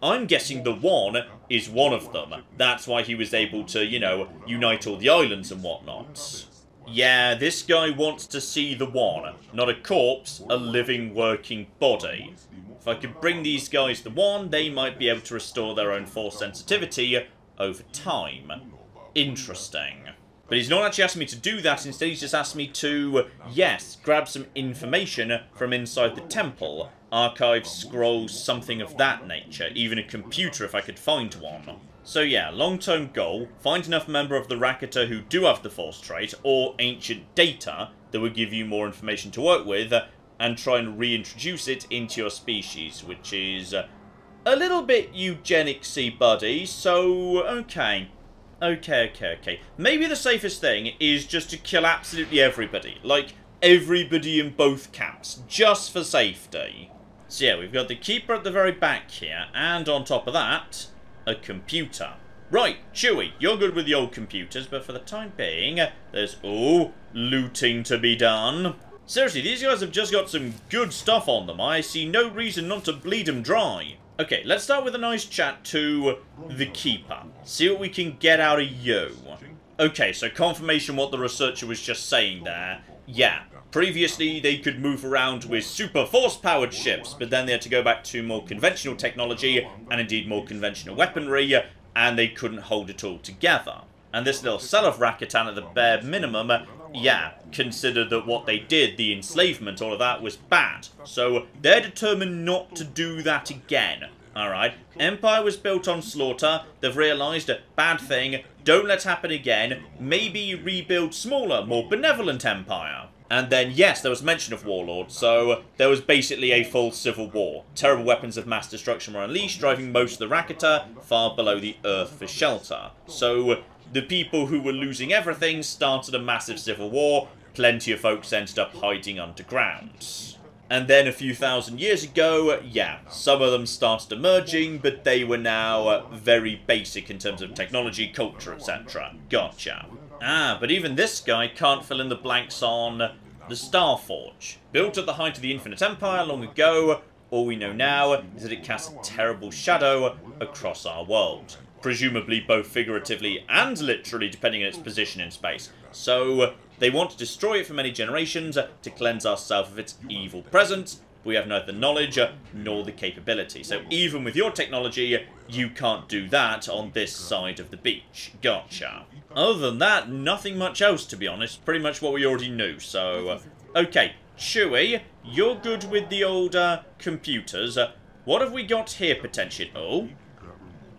I'm guessing the one is one of them. That's why he was able to, you know, unite all the islands and whatnot. Yeah, this guy wants to see the one. Not a corpse, a living, working body. If I could bring these guys the one, they might be able to restore their own Force sensitivity over time. Interesting. But he's not actually asking me to do that, instead he's just asked me to, yes, grab some information from inside the temple. Archive, scrolls, something of that nature. Even a computer if I could find one. So yeah, long-term goal, find enough member of the Rakata who do have the Force trait, or ancient data that would give you more information to work with, and try and reintroduce it into your species, which is a little bit eugenics-y, buddy, so okay. Maybe the safest thing is just to kill absolutely everybody, like everybody in both camps, just for safety. So yeah, we've got the Keeper at the very back here, and on top of that... a computer. Right, Chewie, you're good with the old computers, but for the time being, there's, ooh, looting to be done. Seriously, these guys have just got some good stuff on them. I see no reason not to bleed them dry. Okay, let's start with a nice chat to the Keeper. See what we can get out of you. Okay, so confirmation what the researcher was just saying there. Yeah, previously they could move around with super Force-powered ships, but then they had to go back to more conventional technology, and indeed more conventional weaponry, and they couldn't hold it all together. And this little cell of Rakatan at the bare minimum, yeah, considered that what they did, the enslavement, all of that, was bad. So they're determined not to do that again. Alright, Empire was built on slaughter, they've realised a bad thing, don't let happen again, maybe rebuild smaller, more benevolent Empire. And then yes, there was mention of Warlords, so there was basically a full civil war. Terrible weapons of mass destruction were unleashed, driving most of the Rakata far below the earth for shelter. So the people who were losing everything started a massive civil war, plenty of folks ended up hiding underground. And then a few thousand years ago, yeah, some of them started emerging, but they were now very basic in terms of technology, culture, etc. Gotcha. Ah, but even this guy can't fill in the blanks on the Starforge. Built at the height of the Infinite Empire long ago, all we know now is that it casts a terrible shadow across our world. presumably both figuratively and literally, depending on its position in space. So they want to destroy it for many generations to cleanse ourselves of its evil presence. We have neither the knowledge nor the capability. So even with your technology, you can't do that on this side of the beach. Gotcha. Other than that, nothing much else, to be honest. Pretty much what we already knew, so... Okay, Chewie, you're good with the old computers. What have we got here, potentially? Oh.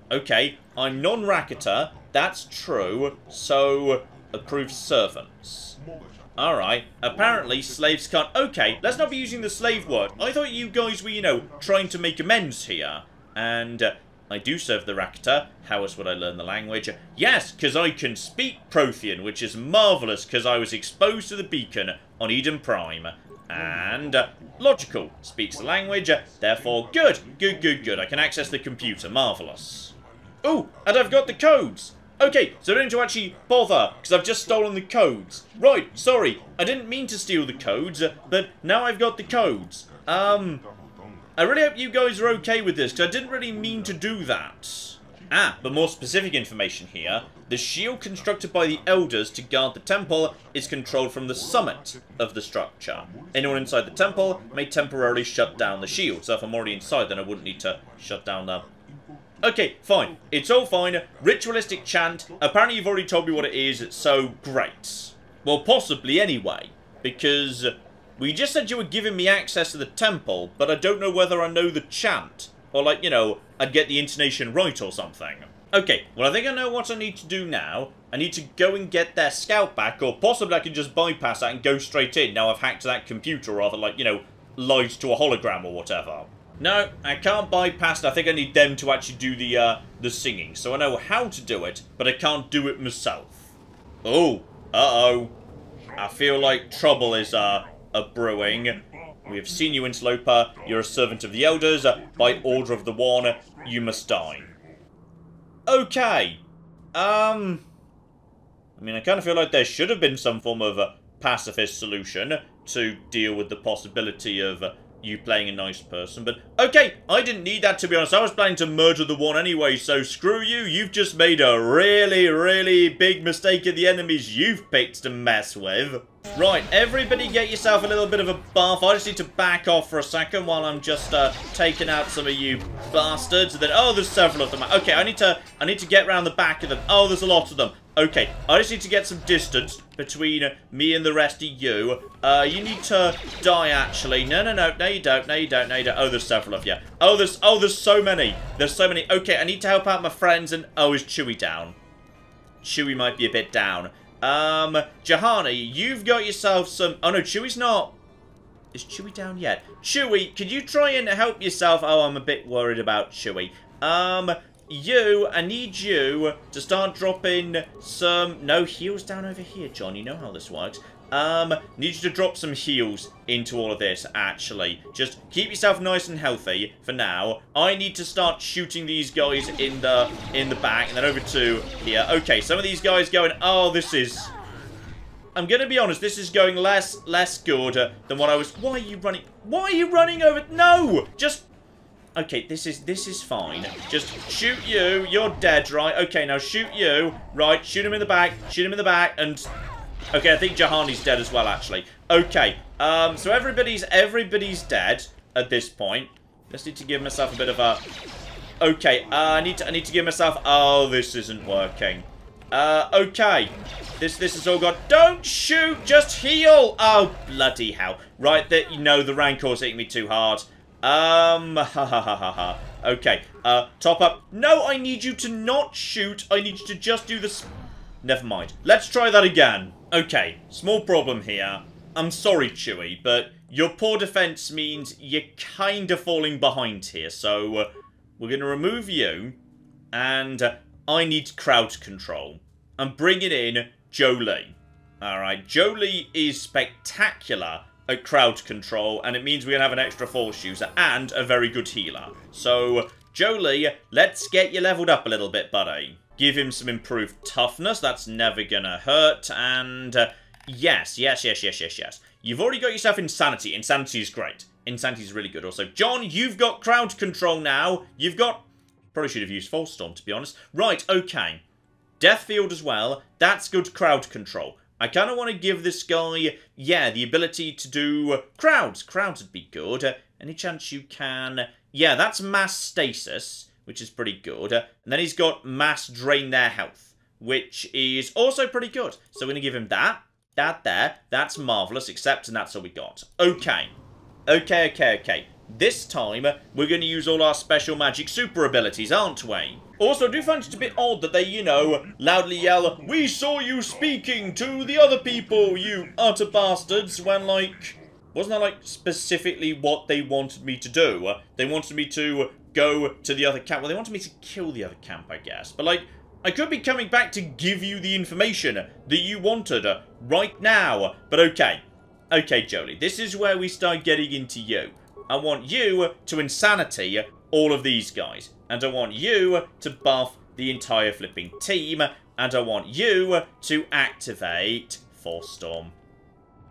Okay, I'm non-Rakata. That's true. So, approved servants. Alright, apparently slaves can't... Okay, let's not be using the slave word. I thought you guys were, you know, trying to make amends here. And I do serve the Rakata. How else would I learn the language? Yes, because I can speak Prothean, which is marvellous because I was exposed to the beacon on Eden Prime. And logical, speaks the language, therefore good, good, good, good. I can access the computer, marvellous. Oh, and I've got the codes. Okay, so I don't need to actually bother, because I've just stolen the codes. Right, sorry, I didn't mean to steal the codes, but now I've got the codes. I really hope you guys are okay with this, because I didn't really mean to do that. Ah, but more specific information here. The shield constructed by the elders to guard the temple is controlled from the summit of the structure. Anyone inside the temple may temporarily shut down the shield, so if I'm already inside, then I wouldn't need to shut down the... Okay, fine. It's all fine. Ritualistic chant. Apparently you've already told me what it is, so great. Well, possibly anyway, because we just said you were giving me access to the temple, but I don't know whether I know the chant, or like, you know, I'd get the intonation right or something. Okay, well I think I know what I need to do now. I need to go and get their scout back, or possibly I can just bypass that and go straight in. Now I've hacked that computer, or rather like, you know, lied to a hologram or whatever. No, I can't bypass it. I think I need them to actually do the singing. So I know how to do it, but I can't do it myself. Oh, uh-oh. I feel like trouble is a-brewing. We have seen you, Interloper. You're a servant of the Elders. By order of the One, you must die. Okay. I mean, I kind of feel like there should have been some form of a pacifist solution to deal with the possibility of... you playing a nice person, but okay, I didn't need that, to be honest. I was planning to murder the One anyway, so screw you. You've just made a really, really big mistake of the enemies you've picked to mess with. Right, everybody get yourself a little bit of a bath. I just need to back off for a second while I'm just taking out some of you bastards. And then, oh, there's several of them. Okay, I need to get around the back of them. Oh, there's a lot of them. Okay, I just need to get some distance between me and the rest of you. You need to die, actually. No, no, no, no, you don't, no, you don't, no, you don't. Oh, there's several of you. Oh, there's so many. There's so many. Okay, I need to help out my friends, and oh, is Chewie down? Chewie might be a bit down. Juhani, you've got yourself some... Oh, no, Chewie's not... Is Chewie down yet? Chewie, could you try and help yourself? Oh, I'm a bit worried about Chewie. You, I need you to start dropping some... No, heals down over here, John. You know how this works. Need you to drop some heals into all of this, actually. Just keep yourself nice and healthy for now. I need to start shooting these guys in the back. And then over to here. Okay, some of these guys going... Oh, this is... I'm going to be honest. This is going less good than what I was... Why are you running? Why are you running over... No! Just... Okay, this is fine. Just shoot you. You're dead, right? Okay, now shoot you. Right, shoot him in the back. Shoot him in the back, and... Okay, I think Juhani's dead as well, actually. Okay, so everybody's dead at this point. Just need to give myself a bit of a... Okay, I need to give myself... Oh, this isn't working. Okay. This is all gone. Don't shoot! Just heal! Oh, bloody hell. Right, you know, the Rancor's hitting me too hard. Okay, top up. No, I need you to not shoot. I need you to just do this. Never mind. Let's try that again. Okay, small problem here. I'm sorry, Chewie, but your poor defense means you're kind of falling behind here. So we're going to remove you, and I need crowd control. I'm bringing in Jolee. All right, Jolee is spectacular at crowd control, and it means we're going to have an extra force user and a very good healer. So, Jolee, let's get you leveled up a little bit, buddy. Give him some improved toughness. That's never going to hurt. And yes. You've already got yourself Insanity. Insanity is great. Insanity is really good. Also, John, you've got crowd control now. You've got... Probably should have used False Storm, to be honest. Right, okay. Death Field as well. That's good crowd control. I kind of want to give this guy, yeah, the ability to do crowds. Crowds would be good. Any chance you can... Yeah, that's Mass Stasis, which is pretty good. And then he's got Mass Drain Their Health, which is also pretty good. So we're going to give him that. That there. That's marvellous, except, and that's all we got. Okay. Okay, okay, okay. This time, we're going to use all our special magic super abilities, aren't we? Also, I do find it a bit odd that they, you know, loudly yell, "We saw you speaking to the other people, you utter bastards," when, like... Wasn't that, like, specifically what they wanted me to do? They wanted me to go to the other camp. Well, they wanted me to kill the other camp, I guess. But, like, I could be coming back to give you the information that you wanted right now. But okay. Okay, Jolee, this is where we start getting into you. I want you to insanity all of these guys. And I want you to buff the entire flipping team. And I want you to activate Force Storm.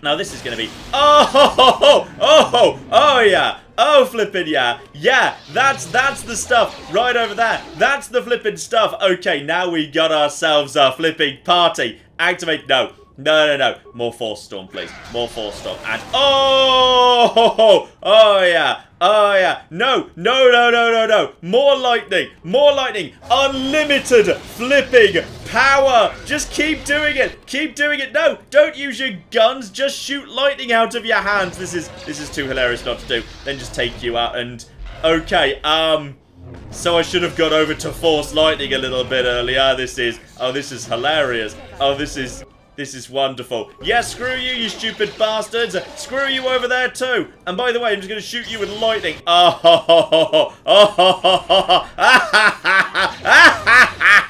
Now this is going to be... Oh, ho, ho, ho, ho, oh, yeah. Oh, flippin' yeah. Yeah, that's the stuff right over there. That's the flippin' stuff. Okay, now we got ourselves a flipping party. Activate... No. No, no, no. More Force Storm, please. More Force Storm. And... Oh, ho, ho. Oh, yeah. Oh, yeah. No. No, no, no, no, no. More lightning. More lightning. Unlimited flipping power. Just keep doing it. Keep doing it. No, don't use your guns. Just shoot lightning out of your hands. This is too hilarious not to do. Then just take you out and... Okay, So I should have got over to Force Lightning a little bit earlier. This is hilarious. Oh, This is wonderful. Yeah, screw you, you stupid bastards. Screw you over there, too. And by the way, I'm just going to shoot you with lightning. Oh, ho, ho, ho, ho. Oh, ho, ho, ho, ho. Ah, ha, ha, ha, ha, ha, ha, ha, ha.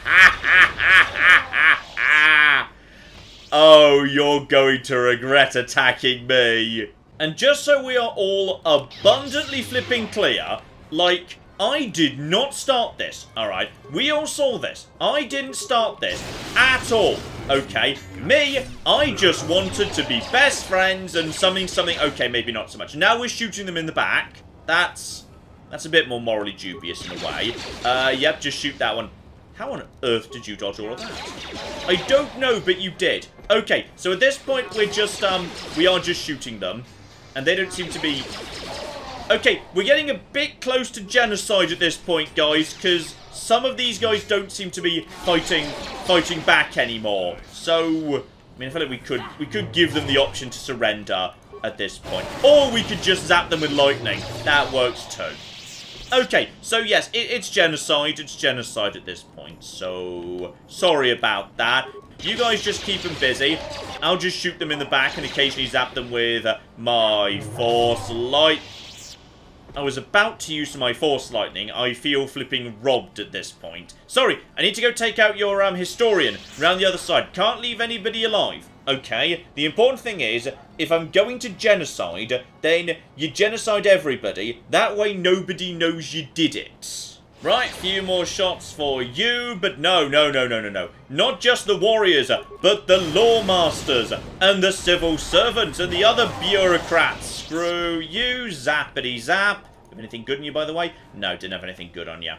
Oh, you're going to regret attacking me. And just so we are all abundantly flipping clear, like... I did not start this, alright? We all saw this. I didn't start this at all, okay? Me, I just wanted to be best friends and something. Okay, maybe not so much. Now we're shooting them in the back. That's a bit more morally dubious in a way. Yep, just shoot that one. How on earth did you dodge all of that? I don't know, but you did. Okay, so at this point, we're just, we are just shooting them. And they don't seem to be... Okay, we're getting a bit close to genocide at this point, guys, because some of these guys don't seem to be fighting back anymore. So, I mean, I feel like we could give them the option to surrender at this point. Or we could just zap them with lightning. That works too. Okay, so yes, it's genocide. It's genocide at this point, so sorry about that. You guys just keep them busy. I'll just shoot them in the back and occasionally zap them with my Force Light. I was about to use my Force Lightning. I feel flipping robbed at this point. Sorry, I need to go take out your historian around the other side. Can't leave anybody alive. Okay, the important thing is, if I'm going to genocide, then you genocide everybody. That way nobody knows you did it. Right, few more shots for you, but no, no, no, no, no, no. Not just the warriors, but the Loremasters and the civil servants and the other bureaucrats. Screw you, zappity zap. Have anything good on you, by the way? No, didn't have anything good on you.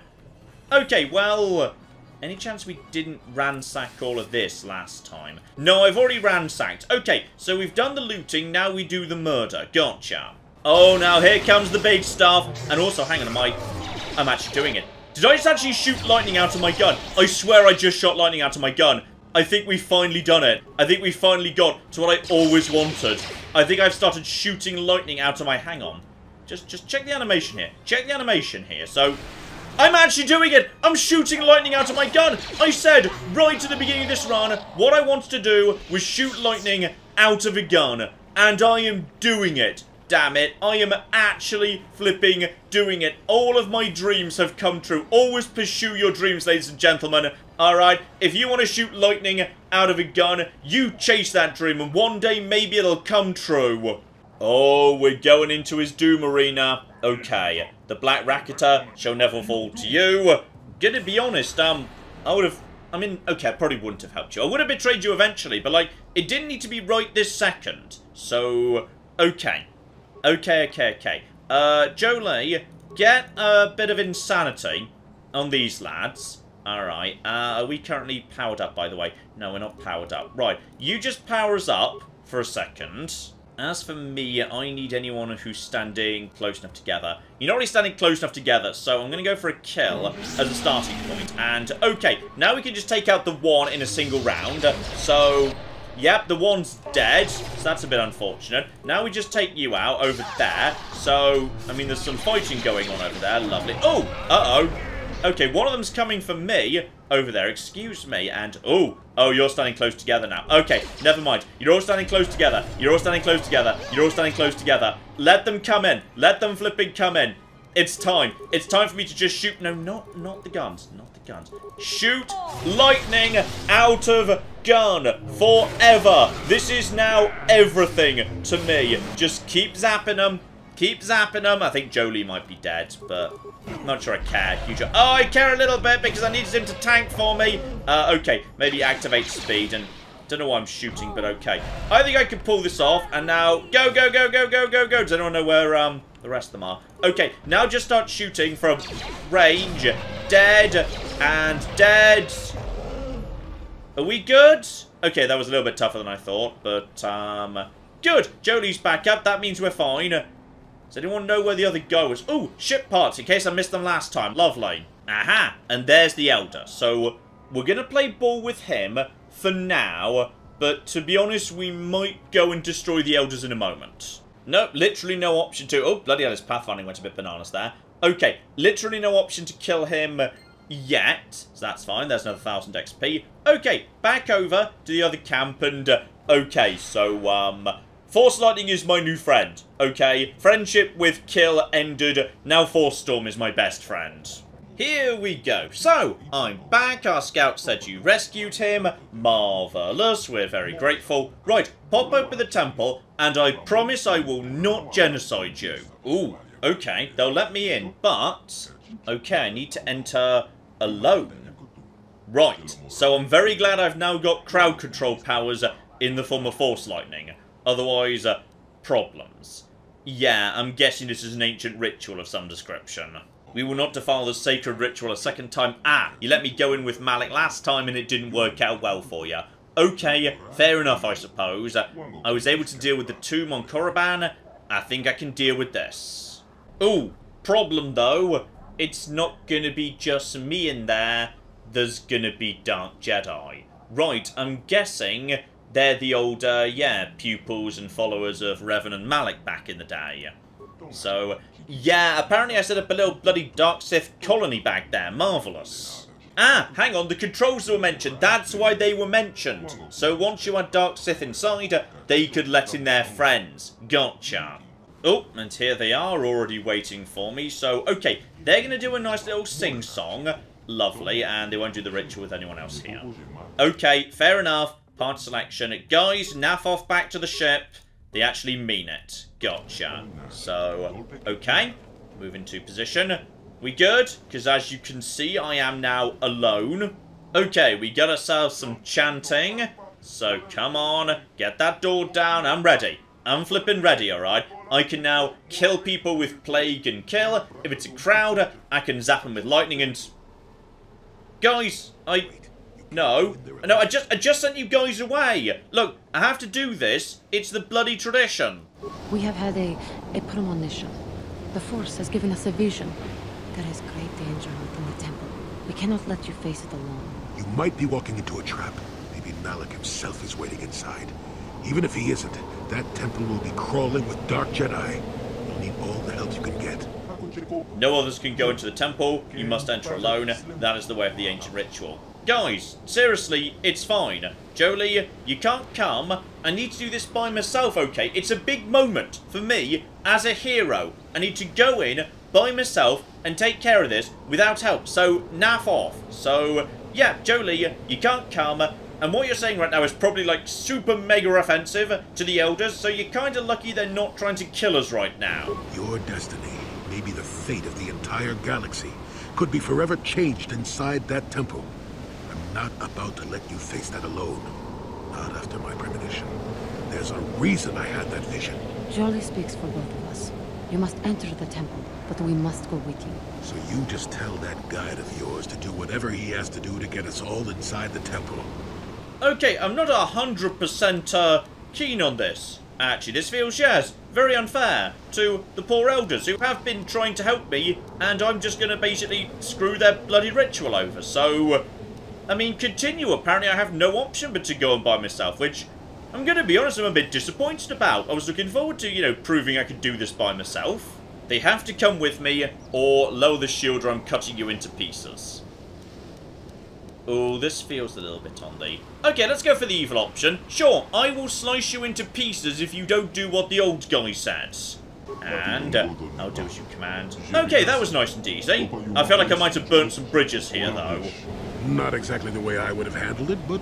Okay, well, any chance we didn't ransack all of this last time? No, I've already ransacked. Okay, so we've done the looting, now we do the murder. Gotcha. Oh, now here comes the big stuff. And also, hang on, I'm actually doing it. Did I just actually shoot lightning out of my gun? I swear I just shot lightning out of my gun. I think we've finally done it. I think we finally got to what I always wanted. I think I've started shooting lightning out of my... Hang on. Just check the animation here. Check the animation here. So, I'm actually doing it. I'm shooting lightning out of my gun. I said right at the beginning of this run, what I wanted to do was shoot lightning out of a gun. And I am doing it. Damn it, I am actually flipping doing it. All of my dreams have come true. Always pursue your dreams, ladies and gentlemen. Alright, if you want to shoot lightning out of a gun, you chase that dream and one day maybe it'll come true. Oh, we're going into his doom arena. Okay, the Black Rakatan shall never fall to you. Gonna be honest, I would have... I mean, okay, I probably wouldn't have helped you. I would have betrayed you eventually, but like, it didn't need to be right this second. So, okay. Okay, okay, okay. Jolee, get a bit of insanity on these lads. Alright, are we currently powered up, by the way? No, we're not powered up. Right, you just power us up for a second. As for me, I need anyone who's standing close enough together. You're not really standing close enough together, so I'm going to go for a kill as a starting point. And, okay, now we can just take out the one in a single round. So, yep, the one's dead, so that's a bit unfortunate. Now we just take you out over there. So, I mean, there's some fighting going on over there. Lovely. Oh, uh-oh. Okay, one of them's coming for me over there, excuse me, and oh, you're standing close together now. Okay, never mind. You're all standing close together. You're all standing close together. You're all standing close together. Let them come in. Let them flipping come in. It's time. It's time for me to just shoot. No, not the guns. Not the guns. Shoot lightning out of gun forever. This is now everything to me. Just keep zapping them. Keep zapping them. I think Jolee might be dead, but I'm not sure I care. Oh, I care a little bit because I needed him to tank for me. Okay, maybe activate speed, and don't know why I'm shooting, but okay. I think I could pull this off, and now go, go, go, go, go, go, go. Does anyone know where the rest of them are? Okay, now just start shooting from range. Dead and dead. Are we good? Okay, that was a little bit tougher than I thought, but good. Jolee's back up. That means we're fine. Does anyone know where the other go is? Ooh, ship parts, in case I missed them last time. Lovely. Aha, and there's the Elder. So, we're going to play ball with him for now, but to be honest, we might go and destroy the Elders in a moment. Nope, literally no option to... Oh, bloody hell, his pathfinding went a bit bananas there. Okay, literally no option to kill him yet, so that's fine. There's another 1,000 XP. Okay, back over to the other camp, and... okay, so, Force Lightning is my new friend, okay? Friendship with Kill ended. Now Force Storm is my best friend. Here we go. So, I'm back. Our scout said you rescued him. Marvelous. We're very grateful. Right, pop open the temple, and I promise I will not genocide you. Ooh, okay. They'll let me in, but... okay, I need to enter alone. Right. So I'm very glad I've now got crowd control powers in the form of Force Lightning. Otherwise, problems. Yeah, I'm guessing this is an ancient ritual of some description. We will not defile the sacred ritual a second time. Ah, you let me go in with Malak last time and it didn't work out well for you. Okay, fair enough, I suppose. I was able to deal with the tomb on Korriban. I think I can deal with this. Ooh, problem though. It's not gonna be just me in there. There's gonna be Dark Jedi. Right, I'm guessing... they're the old, yeah, pupils and followers of Revan and Malak back in the day. So, yeah, apparently I set up a little bloody Dark Sith colony back there. Marvellous. Ah, hang on, the controls were mentioned. That's why they were mentioned. So once you had Dark Sith inside, they could let in their friends. Gotcha. Oh, and here they are already waiting for me. So, okay, they're going to do a nice little sing-song. Lovely, and they won't do the ritual with anyone else here. Okay, fair enough. Part selection. Guys, naff off back to the ship. They actually mean it. Gotcha. So, okay. Move into position. We good? Because as you can see, I am now alone. Okay, we got ourselves some chanting. So, come on. Get that door down. I'm ready. I'm flipping ready, alright? I can now kill people with plague and kill. If it's a crowd, I can zap them with lightning and... guys, I... No, I just sent you guys away. Look, I have to do this. It's the bloody tradition. We have had a premonition. The Force has given us a vision. There is great danger within the temple. We cannot let you face it alone. You might be walking into a trap. Maybe Malak himself is waiting inside. Even if he isn't, that temple will be crawling with Dark Jedi. You'll need all the help you can get. No others can go into the temple. You must enter alone. That is the way of the ancient ritual. Guys, seriously, it's fine. Jolee, you can't come. I need to do this by myself, okay? It's a big moment for me as a hero. I need to go in by myself and take care of this without help. So, naff off. So, yeah, Jolee, you can't come. And what you're saying right now is probably, like, super mega offensive to the Elders, so you're kind of lucky they're not trying to kill us right now. Your destiny may be the fate of the entire galaxy. Could be forever changed inside that temple. Not about to let you face that alone. Not after my premonition. There's a reason I had that vision. Jolee speaks for both of us. You must enter the temple. but we must go with you. So you just tell that guide of yours to do whatever he has to do to get us all inside the temple. Okay, I'm not 100% keen on this. Actually, this feels, yes, very unfair to the poor elders who have been trying to help me, and I'm just going to basically screw their bloody ritual over. So, I mean, continue. Apparently, I have no option but to go on by myself, which, I'm going to be honest, I'm a bit disappointed about. I was looking forward to, you know, proving I could do this by myself. They have to come with me, or lower the shield, or I'm cutting you into pieces. Oh, this feels a little bit on the... Okay, let's go for the evil option. Sure, I will slice you into pieces if you don't do what the old guy says. And I'll do as you command. Okay, that was nice and easy. I feel like I might have burnt some bridges here, though. Not exactly the way I would have handled it, but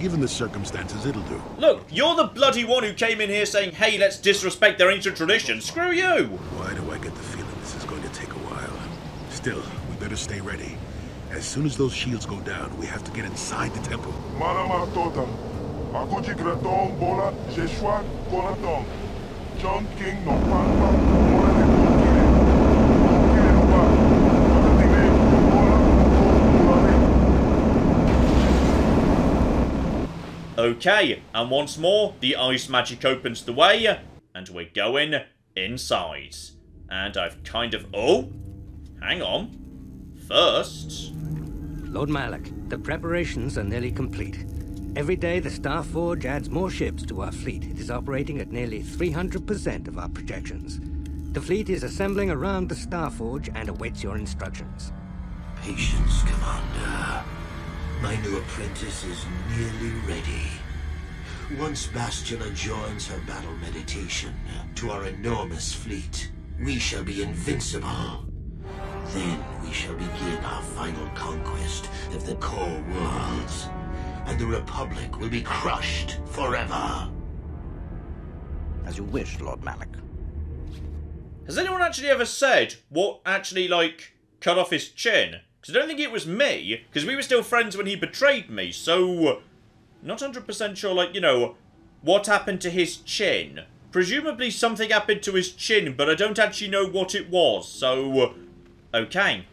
given the circumstances, it'll do. Look, you're the bloody one who came in here saying, hey, let's disrespect their ancient tradition. Screw you! Why do I get the feeling this is going to take a while? Still, we better stay ready. As soon as those shields go down, we have to get inside the temple. Okay, and once more, the ice magic opens the way, and we're going inside. And I've kind of... Oh, hang on. First... Lord Malak, the preparations are nearly complete. Every day, the Starforge adds more ships to our fleet. It is operating at nearly 300% of our projections. The fleet is assembling around the Starforge and awaits your instructions. Patience, Commander. My new apprentice is nearly ready. Once Bastila joins her battle meditation to our enormous fleet, we shall be invincible. Then we shall begin our final conquest of the Core Worlds, and the Republic will be crushed forever. As you wish, Lord Malak. Has anyone actually ever said what actually, like, cut off his chin? Because I don't think it was me, because we were still friends when he betrayed me, so... Not 100% sure, like, you know, what happened to his chin. Presumably something happened to his chin, but I don't actually know what it was, so... Okay,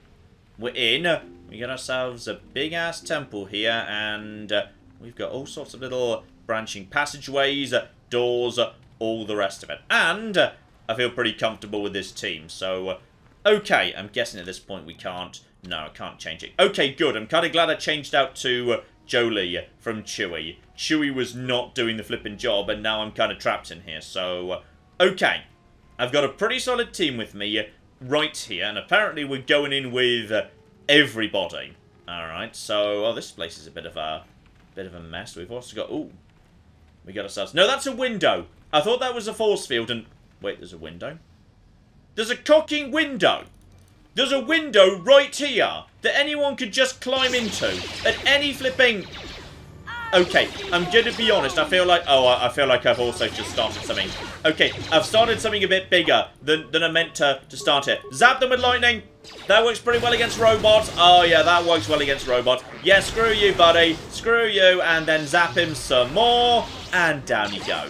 we're in. We got ourselves a big-ass temple here, and we've got all sorts of little branching passageways, doors, all the rest of it. And I feel pretty comfortable with this team, so... okay, I'm guessing at this point we can't... No, I can't change it. Okay, good. I'm kind of glad I changed out to Jolee from Chewie. Chewie was not doing the flipping job, and now I'm kind of trapped in here, so... okay, I've got a pretty solid team with me... right here, and apparently we're going in with everybody. Alright, so, oh, this place is a bit of a mess. We've also got, ooh, we got ourselves, no, that's a window. I thought that was a force field, and, wait, there's a window? There's a cocking window! There's a window right here that anyone could just climb into at any flipping... Okay, I'm gonna be honest, I feel like... Oh, I feel like I've also just started something. Okay, I've started something a bit bigger than I meant to start it. Zap them with lightning! That works pretty well against robots. Oh, yeah, that works well against robots. Yeah, screw you, buddy. Screw you, and then zap him some more. And down you go.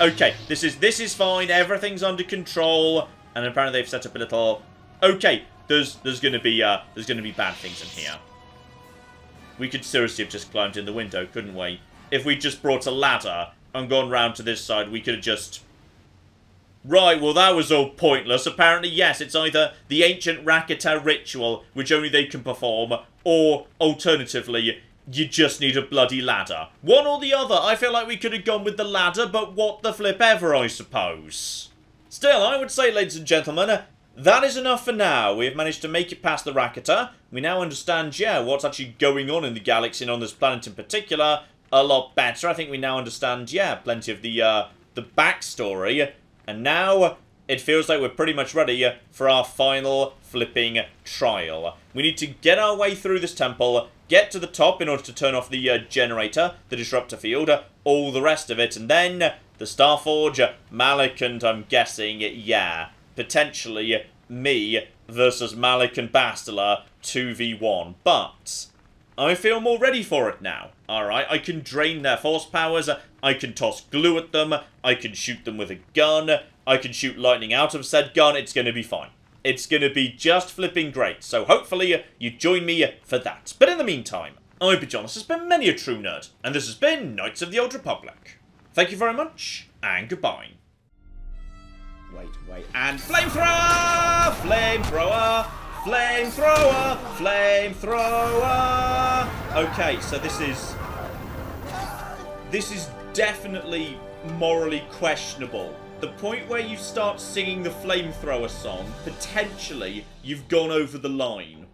Okay, this is fine. Everything's under control. And apparently they've set up a little... Okay, there's gonna be bad things in here. We could seriously have just climbed in the window, couldn't we? If we just brought a ladder and gone round to this side, we could have just... Right, well, that was all pointless. Apparently, yes, it's either the ancient Rakatan ritual, which only they can perform, or, alternatively, you just need a bloody ladder. One or the other. I feel like we could have gone with the ladder, but what the flip ever, I suppose. Still, I would say, ladies and gentlemen... that is enough for now. We have managed to make it past the Rakatan. We now understand, yeah, what's actually going on in the galaxy and on this planet in particular a lot better. I think we now understand, yeah, plenty of the backstory. And now it feels like we're pretty much ready for our final flipping trial. We need to get our way through this temple, get to the top in order to turn off the generator, the disruptor field, all the rest of it. And then the Starforge, Malak, and I'm guessing, yeah... potentially me versus Malak and Bastila 2v1. But I feel more ready for it now. Alright, I can drain their force powers. I can toss glue at them. I can shoot them with a gun. I can shoot lightning out of said gun. It's going to be fine. It's going to be just flipping great, so hopefully you join me for that. But in the meantime, I've been John, this has been Many A True Nerd, and this has been Knights of the Old Republic. Thank you very much, and goodbye. Wait, and flamethrower! Flamethrower! Flamethrower! Flamethrower! Okay, so this is definitely morally questionable. The point where you start singing the flamethrower song, potentially, you've gone over the line.